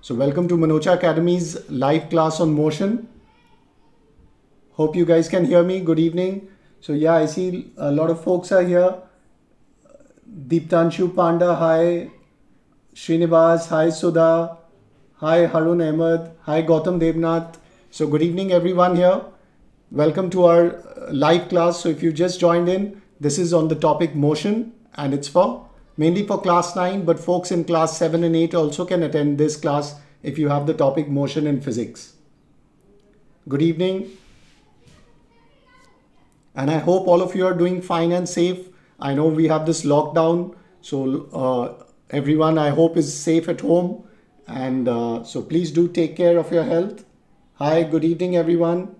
So welcome to Manocha Academy's live class on motion. Hope you guys can hear me. Good evening. So yeah, I see a lot of folks are here. Deeptanshu Panda, hi. Srinivas, hi. Sudha, hi. Harun Ahmed, hi. Gautam Devnath. So good evening everyone here. Welcome to our live class. So if you just joined in, this is on the topic motion and it's for mainly for class 9, but folks in class 7 and 8 also can attend this class if you have the topic motion in physics. Good evening. And I hope all of you are doing fine and safe. I know we have this lockdown. So everyone I hope is safe at home. And so please do take care of your health. Hi, good evening everyone.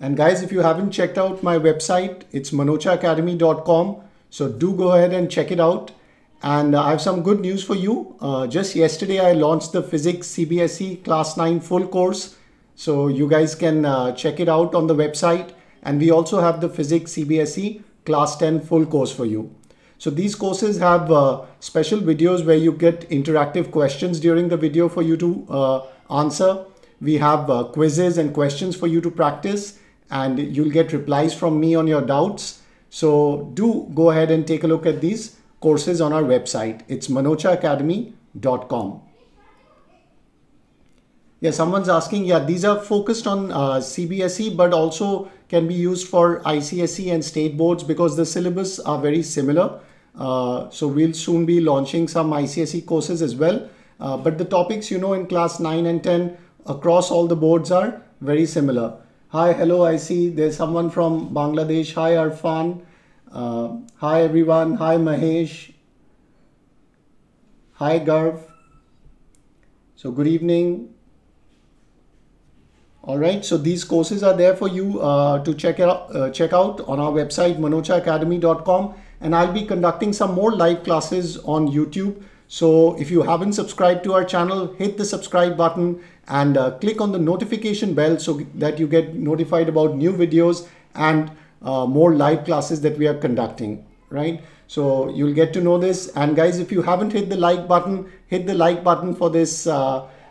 And guys, if you haven't checked out my website, it's manochaacademy.com. So do go ahead and check it out. And I have some good news for you. Just yesterday, I launched the Physics CBSE Class 9 full course. So you guys can check it out on the website. And we also have the Physics CBSE Class 10 full course for you. So these courses have special videos where you get interactive questions during the video for you to answer. We have quizzes and questions for you to practice. And you'll get replies from me on your doubts. So do go ahead and take a look at these courses on our website. It's manochaacademy.com. Yeah, someone's asking, yeah, these are focused on CBSE, but also can be used for ICSE and state boards because the syllabus are very similar. So we'll soon be launching some ICSE courses as well. But the topics, you know, in class 9 and 10 across all the boards are very similar. Hi, hello, I see there's someone from Bangladesh. Hi, Arfan. Hi, everyone. Hi, Mahesh. Hi, Garv. So, good evening. All right. So, these courses are there for you to check out on our website, manochaacademy.com. And I'll be conducting some more live classes on YouTube. So, if you haven't subscribed to our channel, hit the subscribe button and click on the notification bell so that you get notified about new videos and more live classes that we are conducting, right? So you'll get to know this. And guys, if you haven't hit the like button, hit the like button for this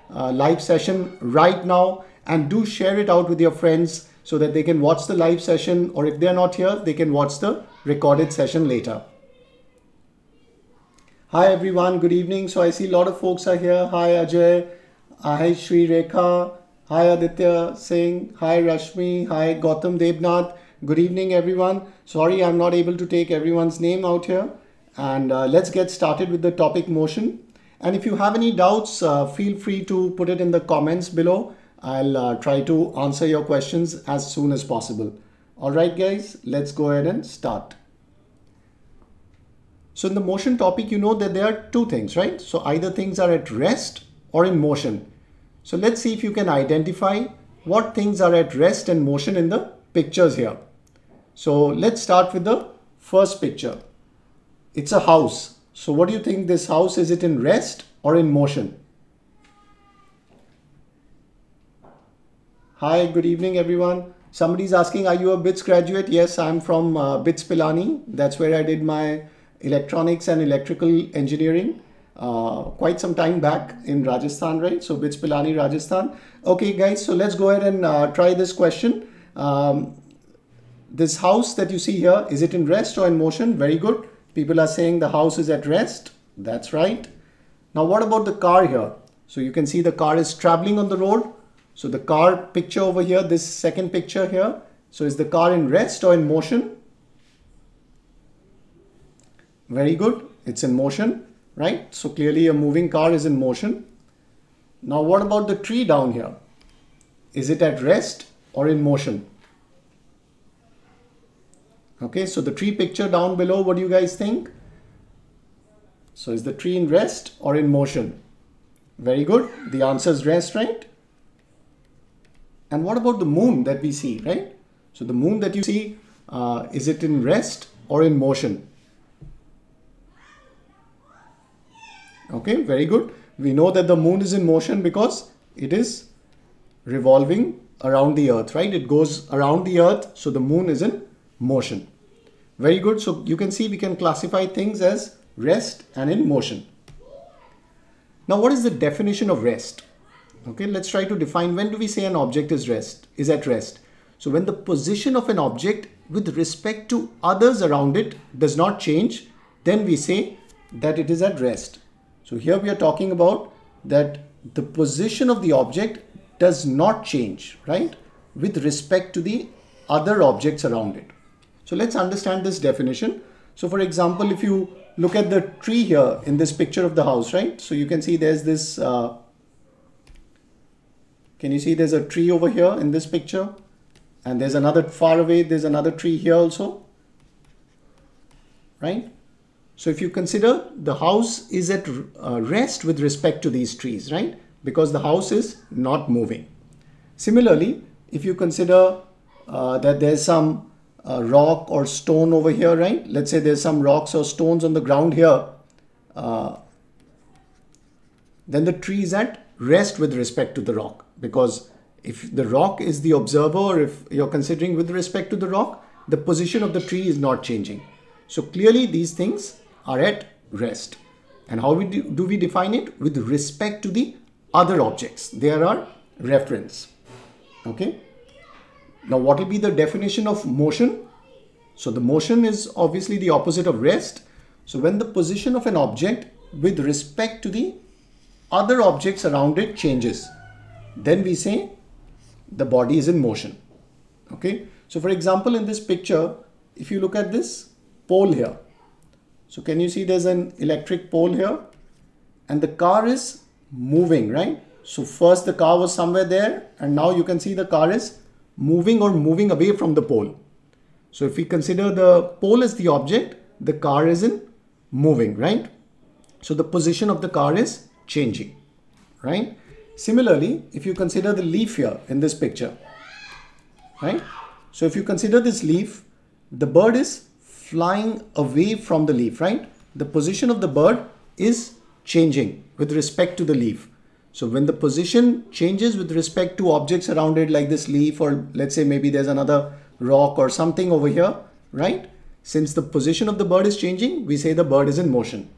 live session right now and do share it out with your friends so that they can watch the live session, or if they're not here, they can watch the recorded session later. Hi everyone, good evening. So I see a lot of folks are here. Hi Ajay. Hi Shri Rekha, hi Aditya Singh, hi Rashmi, hi Gautam Devnath. Good evening everyone. Sorry I'm not able to take everyone's name out here. And let's get started with the topic motion. And if you have any doubts, feel free to put it in the comments below. I'll try to answer your questions as soon as possible. All right guys, let's go ahead and start. So in the motion topic, you know that there are two things, right? So either things are at rest or in motion. So let's see if you can identify what things are at rest and motion in the pictures here. So let's start with the first picture. It's a house. So what do you think this house, is it in rest or in motion? Hi, good evening everyone. Somebody's asking, are you a BITS graduate? Yes, I'm from BITS Pilani. That's where I did my electronics and electrical engineering. Quite some time back in Rajasthan, right? So BITS Pilani, Rajasthan. Okay guys, so let's go ahead and try this question. This house that you see here, is it in rest or in motion? Very good. People are saying the house is at rest. That's right. Now what about the car here? So you can see the car is traveling on the road. So the car picture over here, this second picture here. So is the car in rest or in motion? Very good. It's in motion. Right? So clearly a moving car is in motion. Now what about the tree down here? Is it at rest or in motion? Okay, so the tree picture down below, what do you guys think? So is the tree in rest or in motion? Very good. The answer is rest, right? And what about the moon that we see, right? So the moon that you see, is it in rest or in motion? Okay, very good. We know that the moon is in motion because it is revolving around the earth, right? It goes around the earth. So the moon is in motion. Very good. So you can see we can classify things as rest and in motion. Now, what is the definition of rest? Okay, let's try to define when do we say an object is at rest. So when the position of an object with respect to others around it does not change, then we say that it is at rest. So here we are talking about that the position of the object does not change, right, with respect to the other objects around it. So let's understand this definition. So for example, if you look at the tree here in this picture of the house, right, so you can see there's this, can you see there's a tree over here in this picture? And there's another far away, there's another tree here also, right? So if you consider the house is at rest with respect to these trees, right? Because the house is not moving. Similarly, if you consider that there's some rock or stone over here, right? Let's say there's some rocks or stones on the ground here. Then the tree is at rest with respect to the rock, because if the rock is the observer, or if you're considering with respect to the rock, the position of the tree is not changing. So clearly these things are at rest. And how do we define it? With respect to the other objects. They are our reference. Okay. Now what will be the definition of motion? So the motion is obviously the opposite of rest. So when the position of an object with respect to the other objects around it changes, then we say the body is in motion. Okay. So for example, in this picture, if you look at this pole here, so can you see there's an electric pole here and the car is moving, right? So first the car was somewhere there and now you can see the car is moving or moving away from the pole. So if we consider the pole as the object, the car isn't moving, right? So the position of the car is changing, right? Similarly, if you consider the leaf here in this picture, right? So if you consider this leaf, the bird is flying away from the leaf, right? The position of the bird is changing with respect to the leaf. So when the position changes with respect to objects around it, like this leaf, or let's say maybe there's another rock or something over here, right? Since the position of the bird is changing, we say the bird is in motion.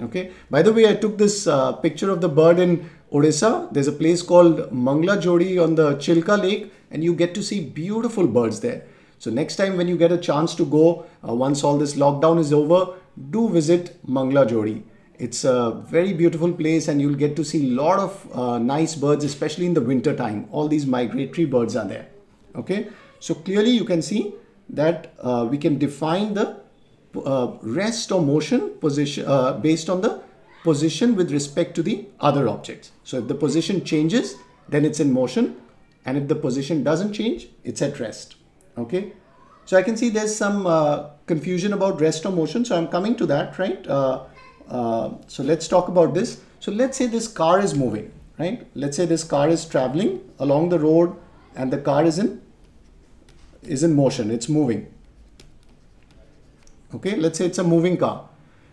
Okay. By the way, I took this picture of the bird in Odisha. There's a place called Mangalajodi on the Chilka Lake, and you get to see beautiful birds there. So next time when you get a chance to go, once all this lockdown is over, do visit Mangalajodi. It's a very beautiful place and you'll get to see a lot of nice birds, especially in the winter time. All these migratory birds are there. Okay. So clearly you can see that we can define the rest or motion position based on the position with respect to the other objects. So if the position changes, then it's in motion, and if the position doesn't change, it's at rest. Okay. So I can see there's some confusion about rest or motion. So I'm coming to that, right? So let's talk about this. So let's say this car is moving, right? Let's say this car is traveling along the road and the car is in motion. It's moving. Okay, let's say it's a moving car.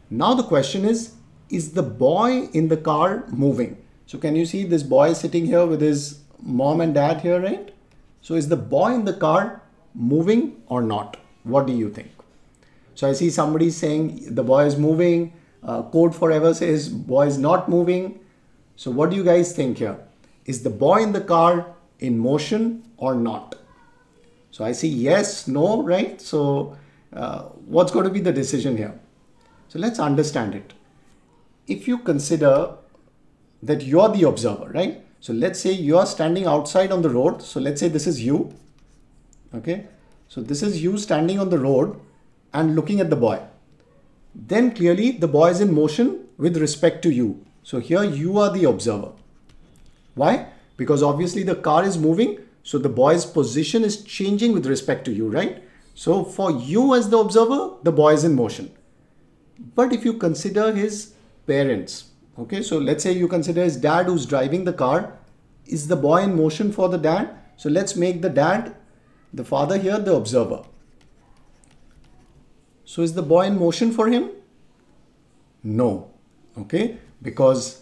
Now the question is the boy in the car moving? So can you see this boy sitting here with his mom and dad here, right? So is the boy in the car moving or not? What do you think? So I see somebody saying the boy is moving. Code Forever says boy is not moving. So what do you guys think here? Is the boy in the car in motion or not? So I see yes, no, right? So what's going to be the decision here? So let's understand it. If you consider that you're the observer, right? So let's say you're standing outside on the road. So let's say this is you. Okay. So this is you standing on the road and looking at the boy. Then clearly the boy is in motion with respect to you. So here you are the observer. Why? Because obviously the car is moving. So the boy's position is changing with respect to you, right? So for you as the observer, the boy is in motion. But if you consider his parents, okay, so let's say you consider his dad who's driving the car, is the boy in motion for the dad? So let's make the dad, the father here, the observer. So is the boy in motion for him? No, okay, because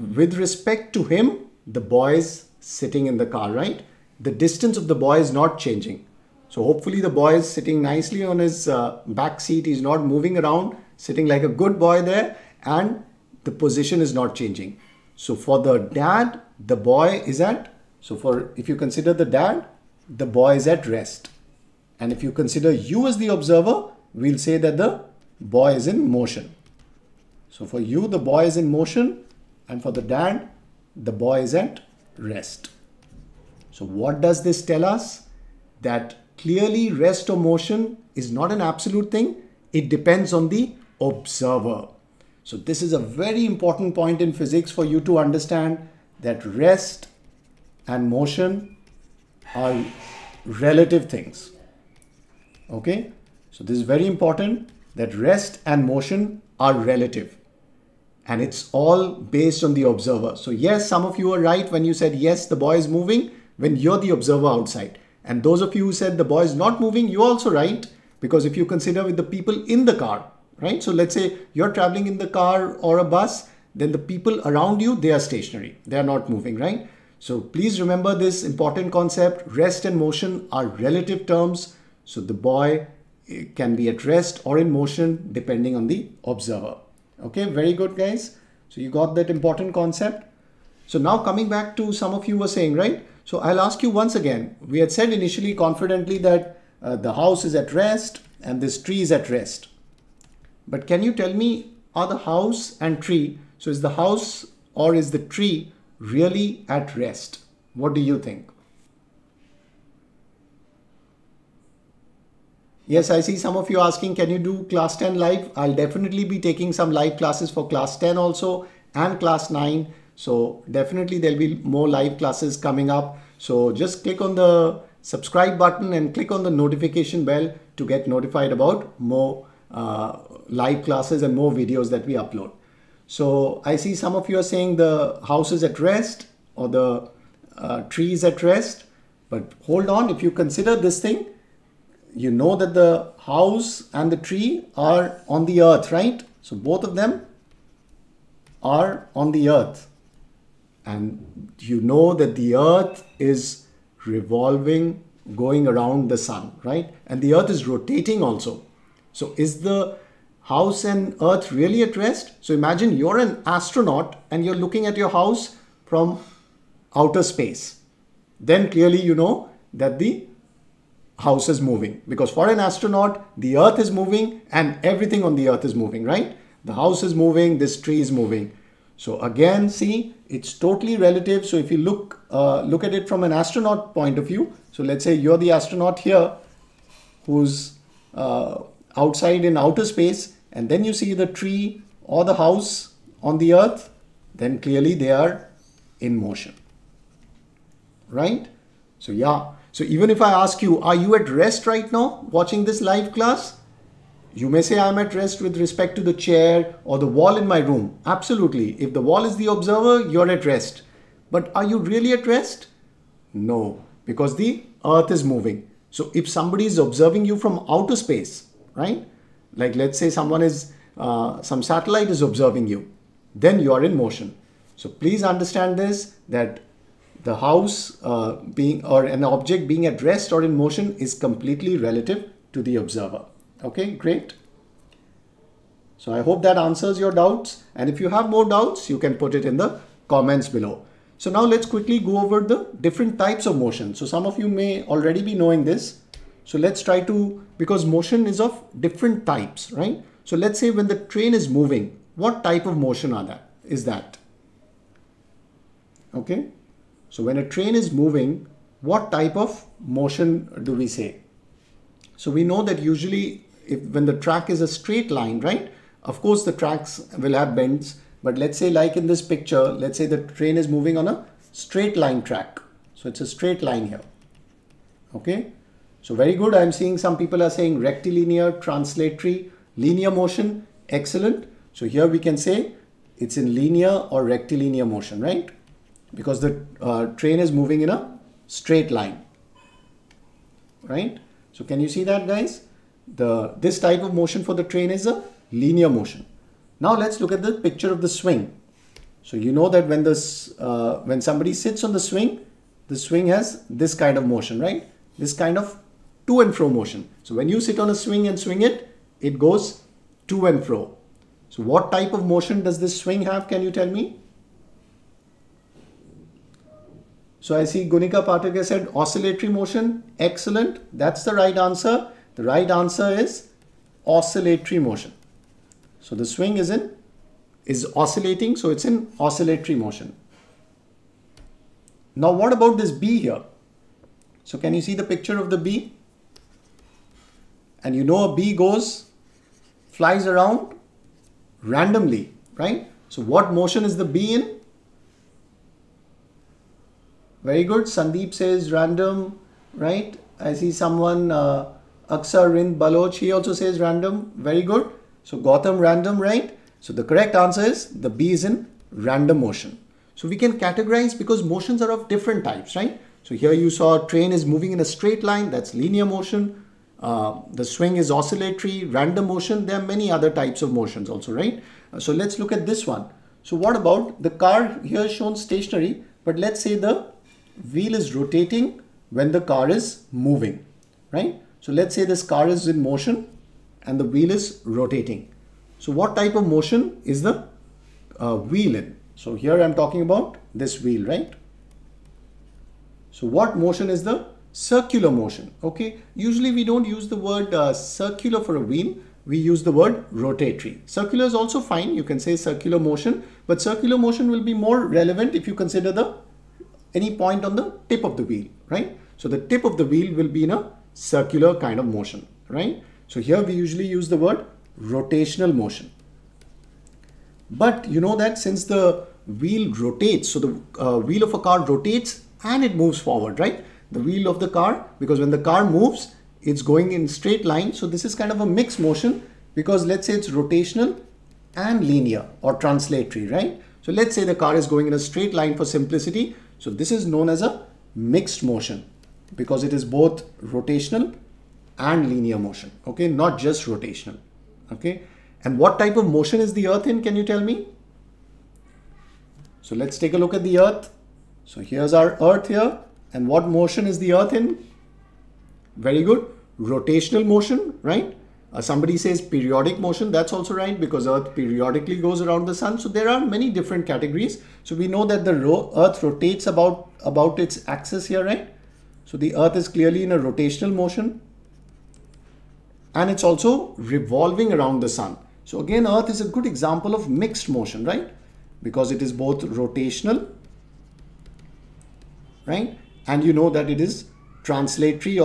with respect to him, the boy is sitting in the car, right? The distance of the boy is not changing. So hopefully the boy is sitting nicely on his back seat. He's not moving around, sitting like a good boy there, and the position is not changing. So for the dad, the boy is at, so for, if you consider the dad, the boy is at rest. And if you consider you as the observer, we'll say that the boy is in motion. So for you, the boy is in motion, and for the dad, the boy is at rest. So what does this tell us? That clearly rest or motion is not an absolute thing. It depends on the observer. So this is a very important point in physics for you to understand, that rest and motion are relative things. Okay, so this is very important, that rest and motion are relative, and it's all based on the observer. So yes, some of you are right when you said, yes, the boy is moving, when you're the observer outside. And those of you who said the boy is not moving, you're also right, because if you consider with the people in the car, right? So let's say you're traveling in the car or a bus, then the people around you, they are stationary. They are not moving, right? So please remember this important concept. Rest and motion are relative terms. So the boy can be at rest or in motion depending on the observer. Okay, very good guys. So you got that important concept. So now coming back to some of you were saying, right? So I'll ask you once again, we had said initially confidently that the house is at rest and this tree is at rest. But can you tell me, are the house and tree, so is the house or is the tree really at rest? What do you think? Yes, I see some of you asking, can you do class 10 live? I'll definitely be taking some live classes for class 10 also and class 9. So definitely there'll be more live classes coming up. So just click on the subscribe button and click on the notification bell to get notified about more live classes and more videos that we upload. So I see some of you are saying the house is at rest or the tree is at rest. But hold on, if you consider this thing, you know that the house and the tree are on the earth, right? So both of them are on the earth. And you know that the earth is revolving, going around the sun, right? And the earth is rotating also. So is the house and earth really at rest? So imagine you're an astronaut and you're looking at your house from outer space. Then clearly you know that the house is moving, because for an astronaut, the earth is moving and everything on the earth is moving, right? The house is moving, this tree is moving. So again, see, it's totally relative. So if you look, look at it from an astronaut point of view. So let's say you're the astronaut here who's outside in outer space, and then you see the tree or the house on the earth, then clearly they are in motion, right? So yeah, so even if I ask you, are you at rest right now watching this live class? You may say I'm at rest with respect to the chair or the wall in my room. Absolutely. If the wall is the observer, you're at rest. But are you really at rest? No, because the earth is moving. So if somebody is observing you from outer space, right? Like let's say someone is, some satellite is observing you, then you are in motion. So please understand this, that the house being or an object being at rest or in motion is completely relative to the observer. Okay, great. So I hope that answers your doubts. And if you have more doubts, you can put it in the comments below. So now let's quickly go over the different types of motion. So some of you may already be knowing this. So let's try to, because motion is of different types, right? So let's say when the train is moving, what type of motion are that? Is that? Okay. So when a train is moving, what type of motion do we say? So we know that usually when the track is a straight line, right? Of course, the tracks will have bends, but let's say like in this picture, let's say the train is moving on a straight line track. So it's a straight line here. Okay. So very good. I'm seeing some people are saying rectilinear, translatory, linear motion. Excellent. So here we can say it's in linear or rectilinear motion, right? Because the train is moving in a straight line, right? So can you see that, guys? This type of motion for the train is a linear motion. Now let's look at the picture of the swing. So you know that when this when somebody sits on the swing has this kind of motion, right? This kind of to and fro motion. So when you sit on a swing and swing it, it goes to and fro. So what type of motion does this swing have? Can you tell me? So I see Gunika Pataka said oscillatory motion. Excellent. That's the right answer. The right answer is oscillatory motion. So the swing is oscillating, so it's in oscillatory motion. Now what about this bee here? So can you see the picture of the bee? And you know a bee goes, flies around randomly, right? So what motion is the bee in? Very good. Sandeep says random, right? I see someone, Aksar Rind Baloch, he also says random. Very good. So Gautam, random, right? So the correct answer is the bee is in random motion. So we can categorize because motions are of different types, right? So here you saw a train is moving in a straight line. That's linear motion. The swing is oscillatory, random motion. There are many other types of motions also, right? So let's look at this one. So what about the car here is shown stationary, but let's say the wheel is rotating when the car is moving, right? So let's say this car is in motion and the wheel is rotating. So what type of motion is the wheel in? So here I'm talking about this wheel, right? So what motion is the circular motion? Okay, usually we don't use the word circular for a wheel. We use the word rotatory. Circular is also fine. You can say circular motion, but circular motion will be more relevant if you consider any point on the tip of the wheel, right? So the tip of the wheel will be in a circular kind of motion, right? So here we usually use the word rotational motion. But you know that since the wheel rotates, so the wheel of a car rotates and it moves forward, right? The wheel of the car, because when the car moves, it's going in straight line. So this is kind of a mixed motion because let's say it's rotational and linear or translatory, right? So let's say the car is going in a straight line for simplicity. So this is known as a mixed motion because it is both rotational and linear motion, okay? Not just rotational, okay? And what type of motion is the earth in? Can you tell me? So let's take a look at the earth. So here's our earth here. And what motion is the earth in? Very good. Rotational motion, right? Somebody says periodic motion. That's also right because earth periodically goes around the sun. So there are many different categories. So we know that the earth rotates about its axis here, right? So the earth is clearly in a rotational motion. And it's also revolving around the sun. So again, earth is a good example of mixed motion, right? Because it is both rotational, right? And you know that it is translatory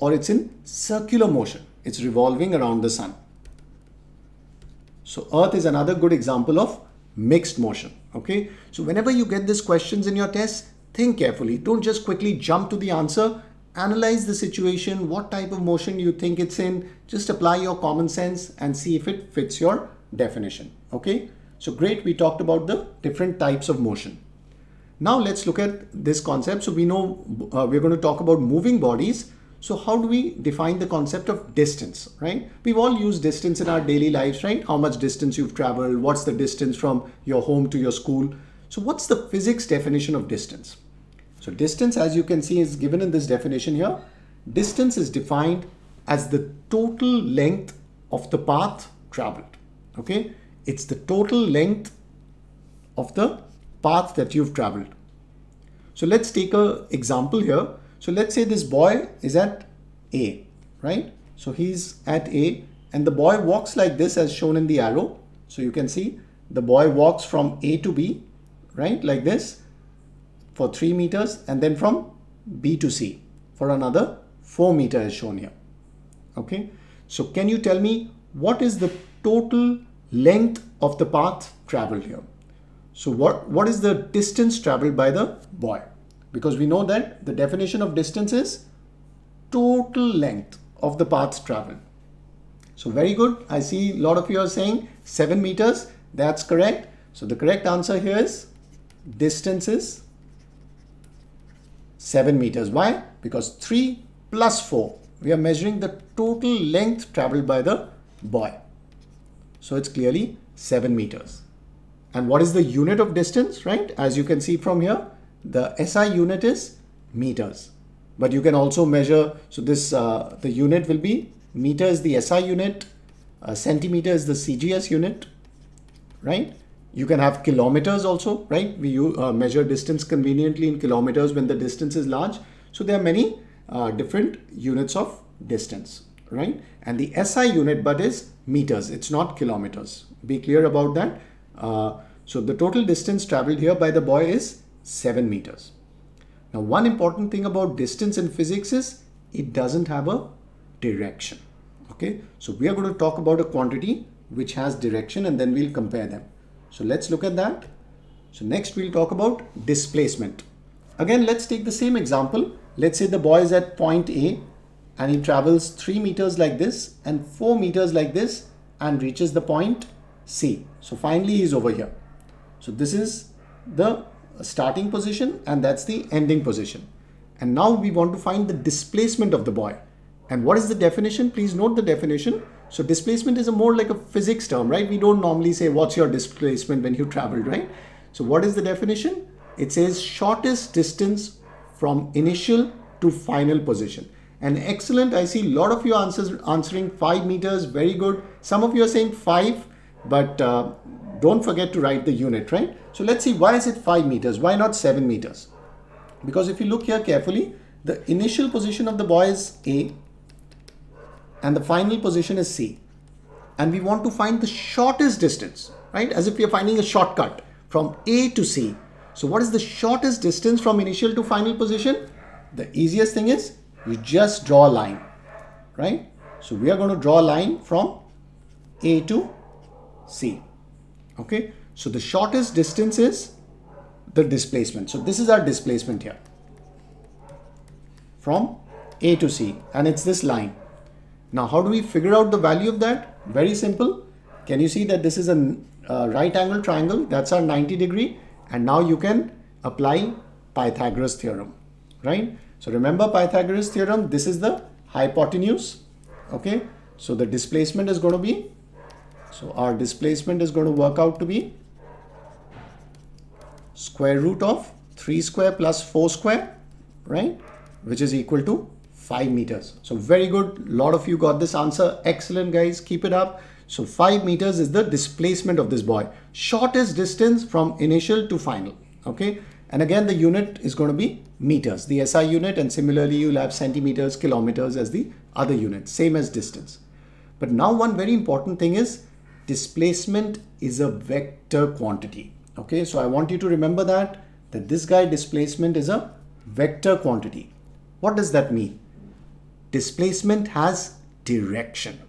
or it's in circular motion. It's revolving around the sun. So earth is another good example of mixed motion, okay? So whenever you get these questions in your tests, think carefully. Don't just quickly jump to the answer. Analyze the situation, what type of motion you think it's in. Just apply your common sense and see if it fits your definition, okay? So great, we talked about the different types of motion. Now let's look at this concept. So we know we're going to talk about moving bodies. So how do we define the concept of distance, right? We've all used distance in our daily lives, right? How much distance you've traveled, what's the distance from your home to your school. So what's the physics definition of distance? So distance, as you can see, is given in this definition here. Distance is defined as the total length of the path traveled, okay? It's the total length of the path that you've traveled. So let's take an example here. So let's say this boy is at A, right? So he's at A and the boy walks like this as shown in the arrow. So you can see the boy walks from A to B, right? Like this for 3 meters and then from B to C for another 4 meters as shown here. Okay. So can you tell me what is the total length of the path traveled here? So what is the distance traveled by the boy? Because we know that the definition of distance is total length of the path traveled. So very good. I see a lot of you are saying 7 meters. That's correct. So the correct answer here is distance is 7 meters. Why? Because 3 plus 4. We are measuring the total length traveled by the boy. So it's clearly 7 meters. And what is the unit of distance, right? As you can see from here, the SI unit is meters. But you can also measure, so this, the unit will be meter is the SI unit, centimeter is the CGS unit, right? You can have kilometers also, right? We measure distance conveniently in kilometers when the distance is large. So there are many different units of distance, right? And the SI unit but is meters, it's not kilometers. Be clear about that. So the total distance traveled here by the boy is 7 meters. Now, one important thing about distance in physics is it doesn't have a direction. Okay, so we are going to talk about a quantity which has direction and then we'll compare them. So let's look at that. So next we'll talk about displacement. Again, let's take the same example. Let's say the boy is at point A and he travels 3 meters like this and 4 meters like this and reaches the point C. So finally he's over here. So this is the starting position and that's the ending position. And now we want to find the displacement of the boy. And what is the definition? Please note the definition. So displacement is a more like a physics term, right? We don't normally say what's your displacement when you traveled, right? So what is the definition? It says shortest distance from initial to final position. And excellent, I see a lot of you answering 5 meters, very good. Some of you are saying 5, but don't forget to write the unit, right? So let's see, why is it 5 meters? Why not 7 meters? Because if you look here carefully, the initial position of the boy is A and the final position is C. And we want to find the shortest distance, right? As if we are finding a shortcut from A to C. So what is the shortest distance from initial to final position? The easiest thing is you just draw a line, right? So we are going to draw a line from A to C. Okay, so the shortest distance is the displacement. So this is our displacement here from A to C, and it's this line. Now, how do we figure out the value of that? Very simple. Can you see that this is a right angle triangle? That's our 90 degree. And now you can apply Pythagoras theorem, right? So remember Pythagoras theorem, this is the hypotenuse. Okay, so the displacement is going to be, so our displacement is going to work out to be square root of 3 square plus 4 square, right? Which is equal to 5 meters. So very good. Lot of you got this answer. Excellent guys. Keep it up. So 5 meters is the displacement of this boy. Shortest distance from initial to final. Okay. And again, the unit is going to be meters, the SI unit. And similarly, you'll have centimeters, kilometers as the other unit, same as distance. But now one very important thing is, displacement is a vector quantity. Okay, so I want you to remember that this guy displacement is a vector quantity. What does that mean? Displacement has direction.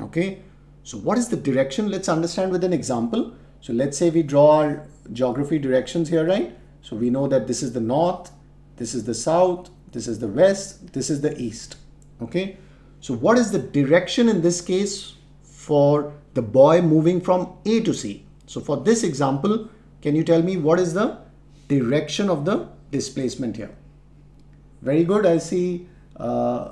Okay, so what is the direction? Let's understand with an example. So let's say we draw our geography directions here, right? So we know that this is the north, this is the south, this is the west, this is the east. Okay, so what is the direction in this case for the boy moving from A to C? So for this example, can you tell me what is the direction of the displacement here? Very good. I see Avdatika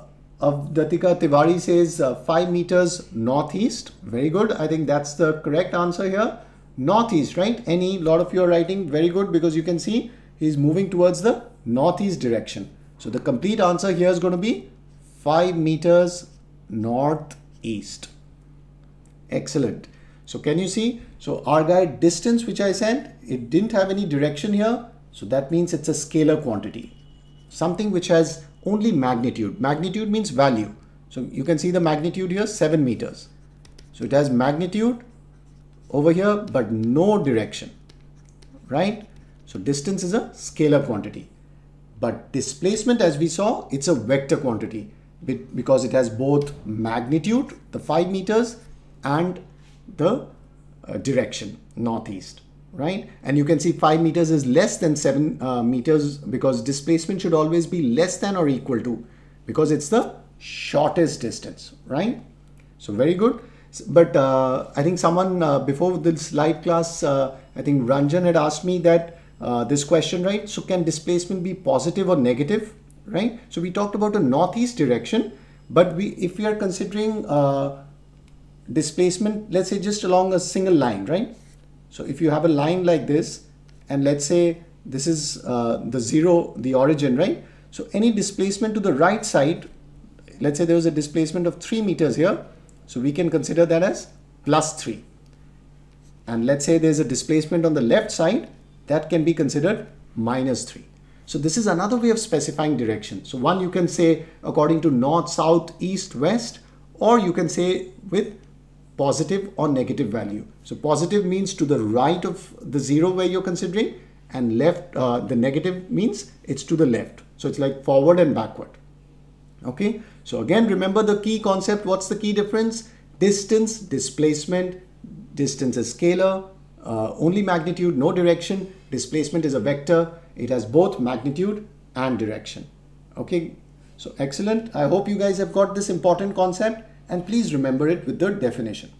Tiwari says 5 meters northeast. Very good. I think that's the correct answer here. Northeast, right? Any lot of you are writing very good, because you can see he's moving towards the northeast direction. So the complete answer here is going to be 5 meters northeast. Excellent. So can you see, so our guy distance, which I said, it didn't have any direction here. So that means it's a scalar quantity, something which has only magnitude. Magnitude means value. So you can see the magnitude here, 7 meters. So it has magnitude over here, but no direction, right? So distance is a scalar quantity, but displacement, as we saw, it's a vector quantity because it has both magnitude, the 5 meters, and the direction northeast, right? And you can see 5 meters is less than 7 meters, because displacement should always be less than or equal to, because it's the shortest distance, right? So very good. But I think someone before this live class, I think Ranjan had asked me that this question, right? So can displacement be positive or negative, right? So we talked about a northeast direction, but if we are considering displacement, let's say just along a single line, right? So if you have a line like this, and let's say this is the origin, right? So any displacement to the right side, let's say there was a displacement of 3 meters here. So we can consider that as plus 3. and let's say there's a displacement on the left side, that can be considered -3. So this is another way of specifying direction. So one, you can say according to north, south, east, west, or you can say with positive or negative value. So positive means to the right of the zero where you're considering, and left, the negative means it's to the left. So it's like forward and backward. Okay. So again, remember the key concept. What's the key difference? Distance, displacement. Distance is scalar, only magnitude, no direction. Displacement is a vector. It has both magnitude and direction. Okay. So excellent. I hope you guys have got this important concept, and please remember it with the definition.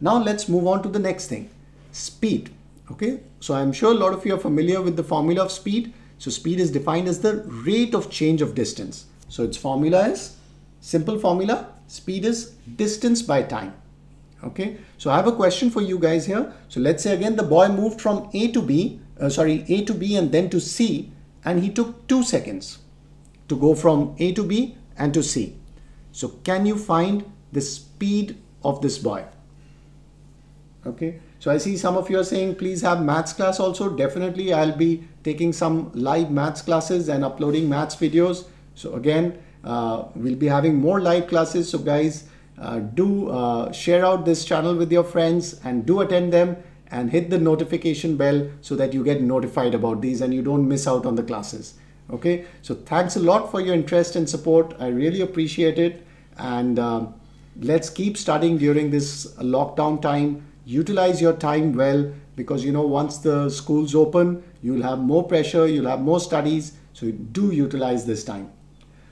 Now let's move on to the next thing, speed. Okay. So I'm sure a lot of you are familiar with the formula of speed. So speed is defined as the rate of change of distance. So its formula is, simple formula, speed is distance by time. Okay. So I have a question for you guys here. So let's say again, the boy moved from A to B and then to C, and he took 2 seconds to go from A to B and to C. So can you find the speed of this boy? Okay. So I see some of you are saying, please have maths class also. Definitely, I'll be taking some live maths classes and uploading maths videos. So again, we'll be having more live classes. So guys, do share out this channel with your friends and do attend them, and hit the notification bell so that you get notified about these and you don't miss out on the classes. Okay. So thanks a lot for your interest and support. I really appreciate it. And let's keep studying during this lockdown time. Utilize your time well, because you know, once the schools open, you'll have more pressure, you'll have more studies. So do utilize this time.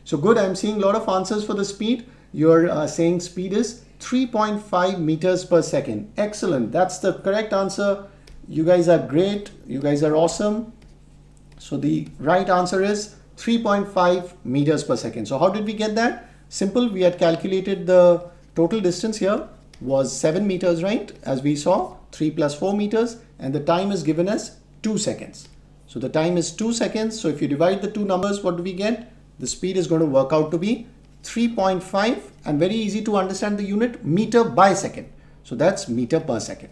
So good. I'm seeing a lot of answers for the speed. You're saying speed is 3.5 meters per second. Excellent. That's the correct answer. You guys are great. You guys are awesome. So the right answer is 3.5 meters per second. So how did we get that? Simple. We had calculated the total distance here was 7 meters, right? As we saw, 3 plus 4 meters, and the time is given as 2 seconds. So the time is 2 seconds. So if you divide the two numbers, what do we get? The speed is going to work out to be 3.5, and very easy to understand the unit, meter by second. So that's meter per second,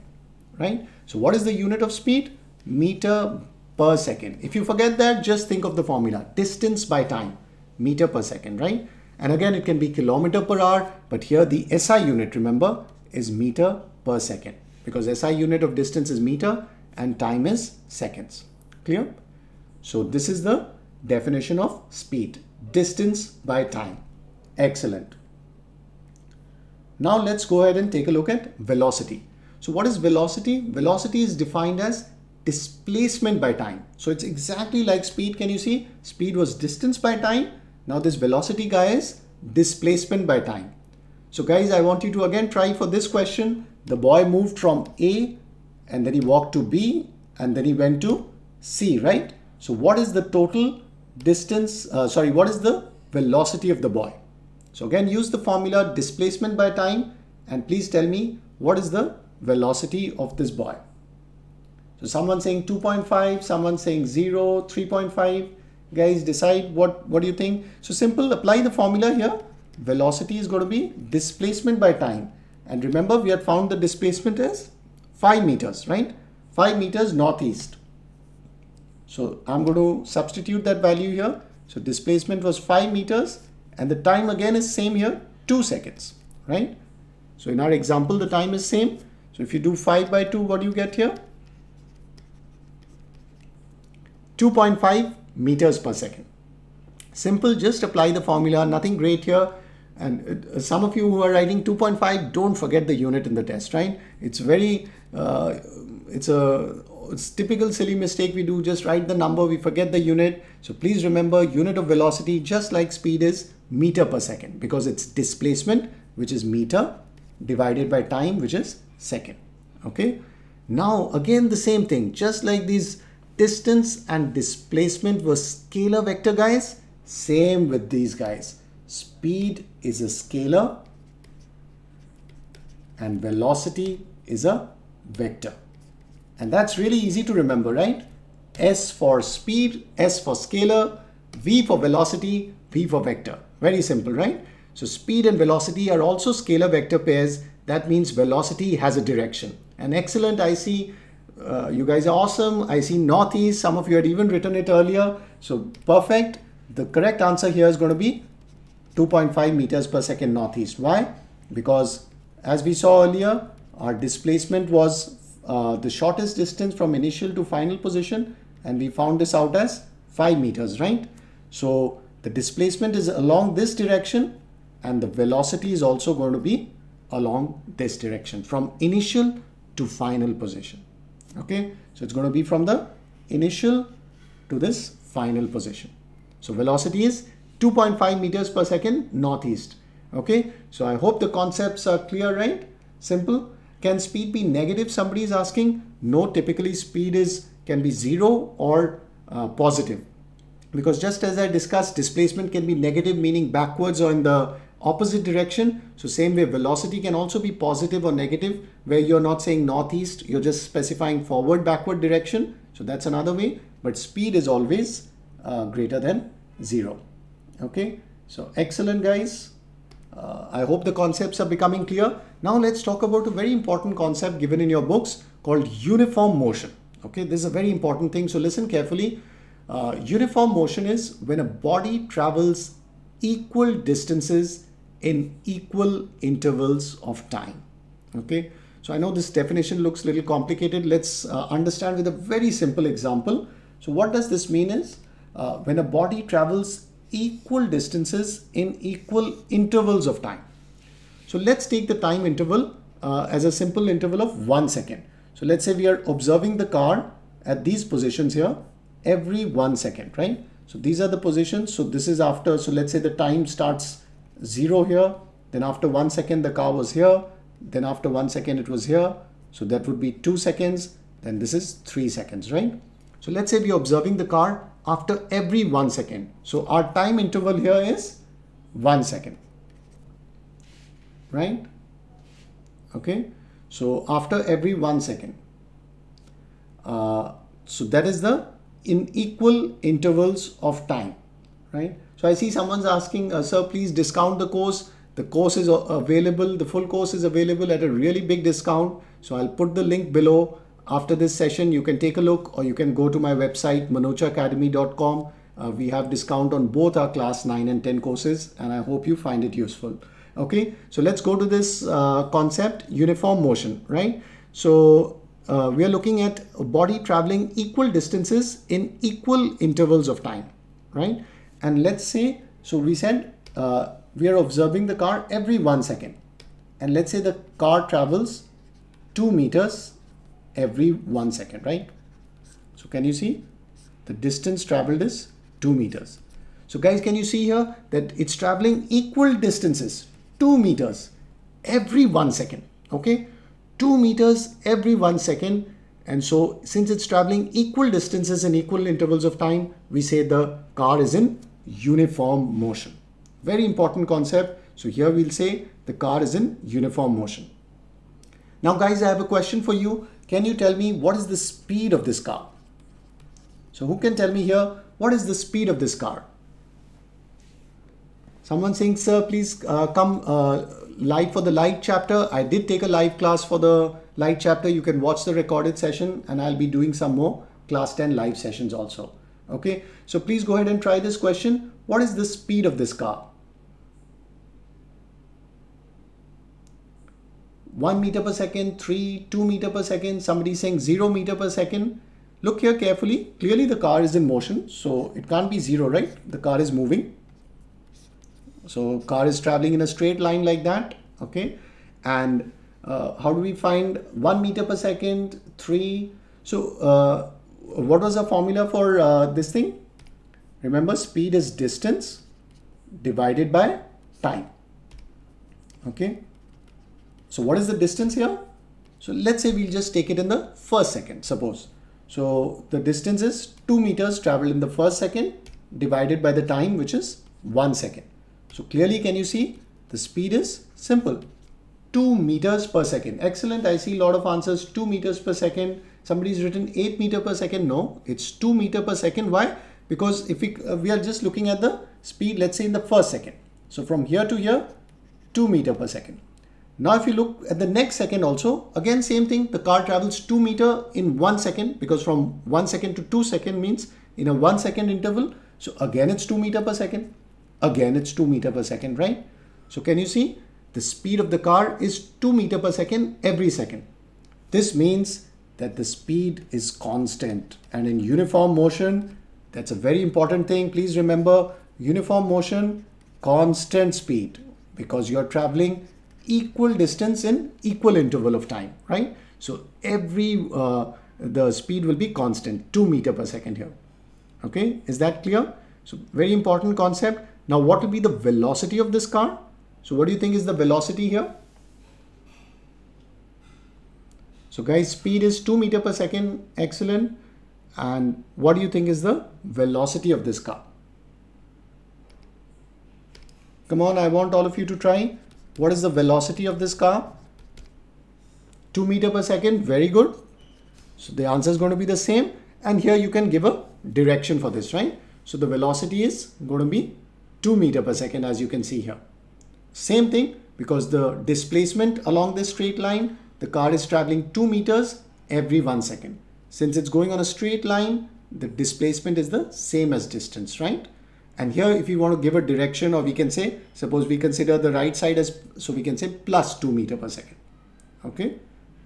right? So what is the unit of speed? Meter per second. If you forget that, just think of the formula, distance by time, meter per second, right? And again, it can be kilometer per hour, but here the SI unit, remember, is meter per second, because SI unit of distance is meter and time is seconds. Clear? So this is the definition of speed, distance by time. Excellent. Now let's go ahead and take a look at velocity. So what is velocity? Velocity is defined as displacement by time. So it's exactly like speed. Can you see? Speed was distance by time. Now this velocity guy is displacement by time. So guys, I want you to again try for this question. The boy moved from A and then he walked to B and then he went to C, right? So what is the total distance? What is the velocity of the boy? So again, use the formula displacement by time, and please tell me what is the velocity of this boy. So someone saying 2.5, someone saying 0, 3.5. Guys, decide what do you think. So simple, apply the formula here. Velocity is going to be displacement by time. And remember, we had found the displacement is 5 meters, right? 5 meters northeast. So I'm going to substitute that value here. So displacement was 5 meters and the time again is same here, 2 seconds, right? So in our example, the time is same. So if you do 5 by 2, what do you get here? 2.5 meters per second. Simple, just apply the formula, nothing great here. And some of you who are writing 2.5, don't forget the unit in the test, right? It's very, it's typical silly mistake we do, just write the number, we forget the unit. So please remember, unit of velocity, just like speed, is meter per second, because it's displacement, which is meter, divided by time, which is second. Okay. Now again, the same thing, just like these distance and displacement were scalar vector guys, same with these guys. Speed is a scalar and velocity is a vector. And that's really easy to remember, right? S for speed, S for scalar, V for velocity, V for vector. Very simple, right? So speed and velocity are also scalar vector pairs. That means velocity has a direction. an excellent. I see you guys are awesome. I see Northeast. Some of you had even written it earlier. So perfect. The correct answer here is going to be 2.5 meters per second Northeast. Why? Because as we saw earlier, our displacement was the shortest distance from initial to final position, and we found this out as 5 meters, right? So the displacement is along this direction, and the velocity is also going to be along this direction from initial to final position. Okay, so it's going to be from the initial to this final position. So velocity is 2.5 meters per second northeast. Okay, so I hope the concepts are clear, right? Simple. Can speed be negative? Somebody is asking. No, typically speed can be zero or positive, because just as I discussed, displacement can be negative, meaning backwards or in the opposite direction. So same way, velocity can also be positive or negative, where you're not saying northeast, you're just specifying forward, backward direction. So that's another way, but speed is always greater than zero. Okay, so excellent guys. I hope the concepts are becoming clear. Now let's talk about a very important concept given in your books called uniform motion. Okay, this is a very important thing. So listen carefully. Uniform motion is when a body travels equal distances in equal intervals of time. Okay, so I know this definition looks a little complicated. Let's understand with a very simple example. So what does this mean is when a body travels equal distances in equal intervals of time. So let's take the time interval as a simple interval of 1 second. So let's say we are observing the car at these positions here every 1 second, right? So these are the positions. So this is after, so let's say the time starts 0 here, then after 1 second the car was here, then after 1 second it was here, so that would be 2 seconds, then this is 3 seconds, right? So let's say we are observing the car after every 1 second. So our time interval here is 1 second, right? Okay, so after every 1 second. So that is the in equal intervals of time, right? So I see someone's asking, sir, please discount the course. The course is available. The full course is available at a really big discount. So I'll put the link below. After this session, you can take a look, or you can go to my website, manochaacademy.com. We have discount on both our class 9 and 10 courses, and I hope you find it useful. Okay, so let's go to this concept, uniform motion, right? So we are looking at a body traveling equal distances in equal intervals of time, right? And let's say, so we said we are observing the car every 1 second. And let's say the car travels 2 meters every 1 second, right? So can you see the distance traveled is 2 meters? So guys, can you see here that it's traveling equal distances, 2 meters every 1 second? Okay, 2 meters every 1 second. And so since it's traveling equal distances in equal intervals of time, we say the car is in uniform motion. Very important concept. So here we'll say the car is in uniform motion. Now guys, I have a question for you. Can you tell me what is the speed of this car? So who can tell me here, what is the speed of this car? Someone saying, sir, please come live for the live chapter. I did take a live class for the live chapter. You can watch the recorded session, and I'll be doing some more class 10 live sessions also. Okay, so please go ahead and try this question. What is the speed of this car? 1 meter per second, 2 meter per second, somebody saying 0 meter per second. Look here carefully. Clearly the car is in motion, so it can't be zero, right? The car is moving. So car is traveling in a straight line like that. Okay. And how do we find 1 meter per second, 3? So what was the formula for this thing? Remember, speed is distance divided by time. Okay. So what is the distance here? So let's say we'll just take it in the first second, suppose. So the distance is 2 meters traveled in the first second divided by the time, which is 1 second. So clearly, can you see the speed is simple, 2 meters per second. Excellent. I see a lot of answers, 2 meters per second. Somebody's written 8 meter per second. No, it's 2 meter per second. Why? Because if we are just looking at the speed, let's say in the first second. So from here to here, 2 meter per second. Now if you look at the next second also, again same thing, the car travels 2 meter in 1 second because from 1 second to 2 second means in a 1 second interval. So again it's 2 meter per second, again it's 2 meter per second, right? So can you see the speed of the car is 2 meter per second every second. This means that the speed is constant, and in uniform motion, that's a very important thing. Please remember, uniform motion, constant speed, because you're traveling equal distance in equal interval of time, right? So every the speed will be constant, 2 meter per second here. Okay, is that clear? So very important concept. Now what will be the velocity of this car? So what do you think is the velocity here? So guys, speed is 2 meter per second, excellent. And what do you think is the velocity of this car? Come on, I want all of you to try. What is the velocity of this car? 2 meter per second, very good. So the answer is going to be the same. And here you can give a direction for this, right? So the velocity is going to be 2 meter per second, as you can see here. Same thing, because the displacement along this straight line, the car is traveling 2 meters every 1 second. Since it's going on a straight line, the displacement is the same as distance, right? And here, if you want to give a direction, or we can say, suppose we consider the right side as, so we can say plus 2 meter per second. Okay,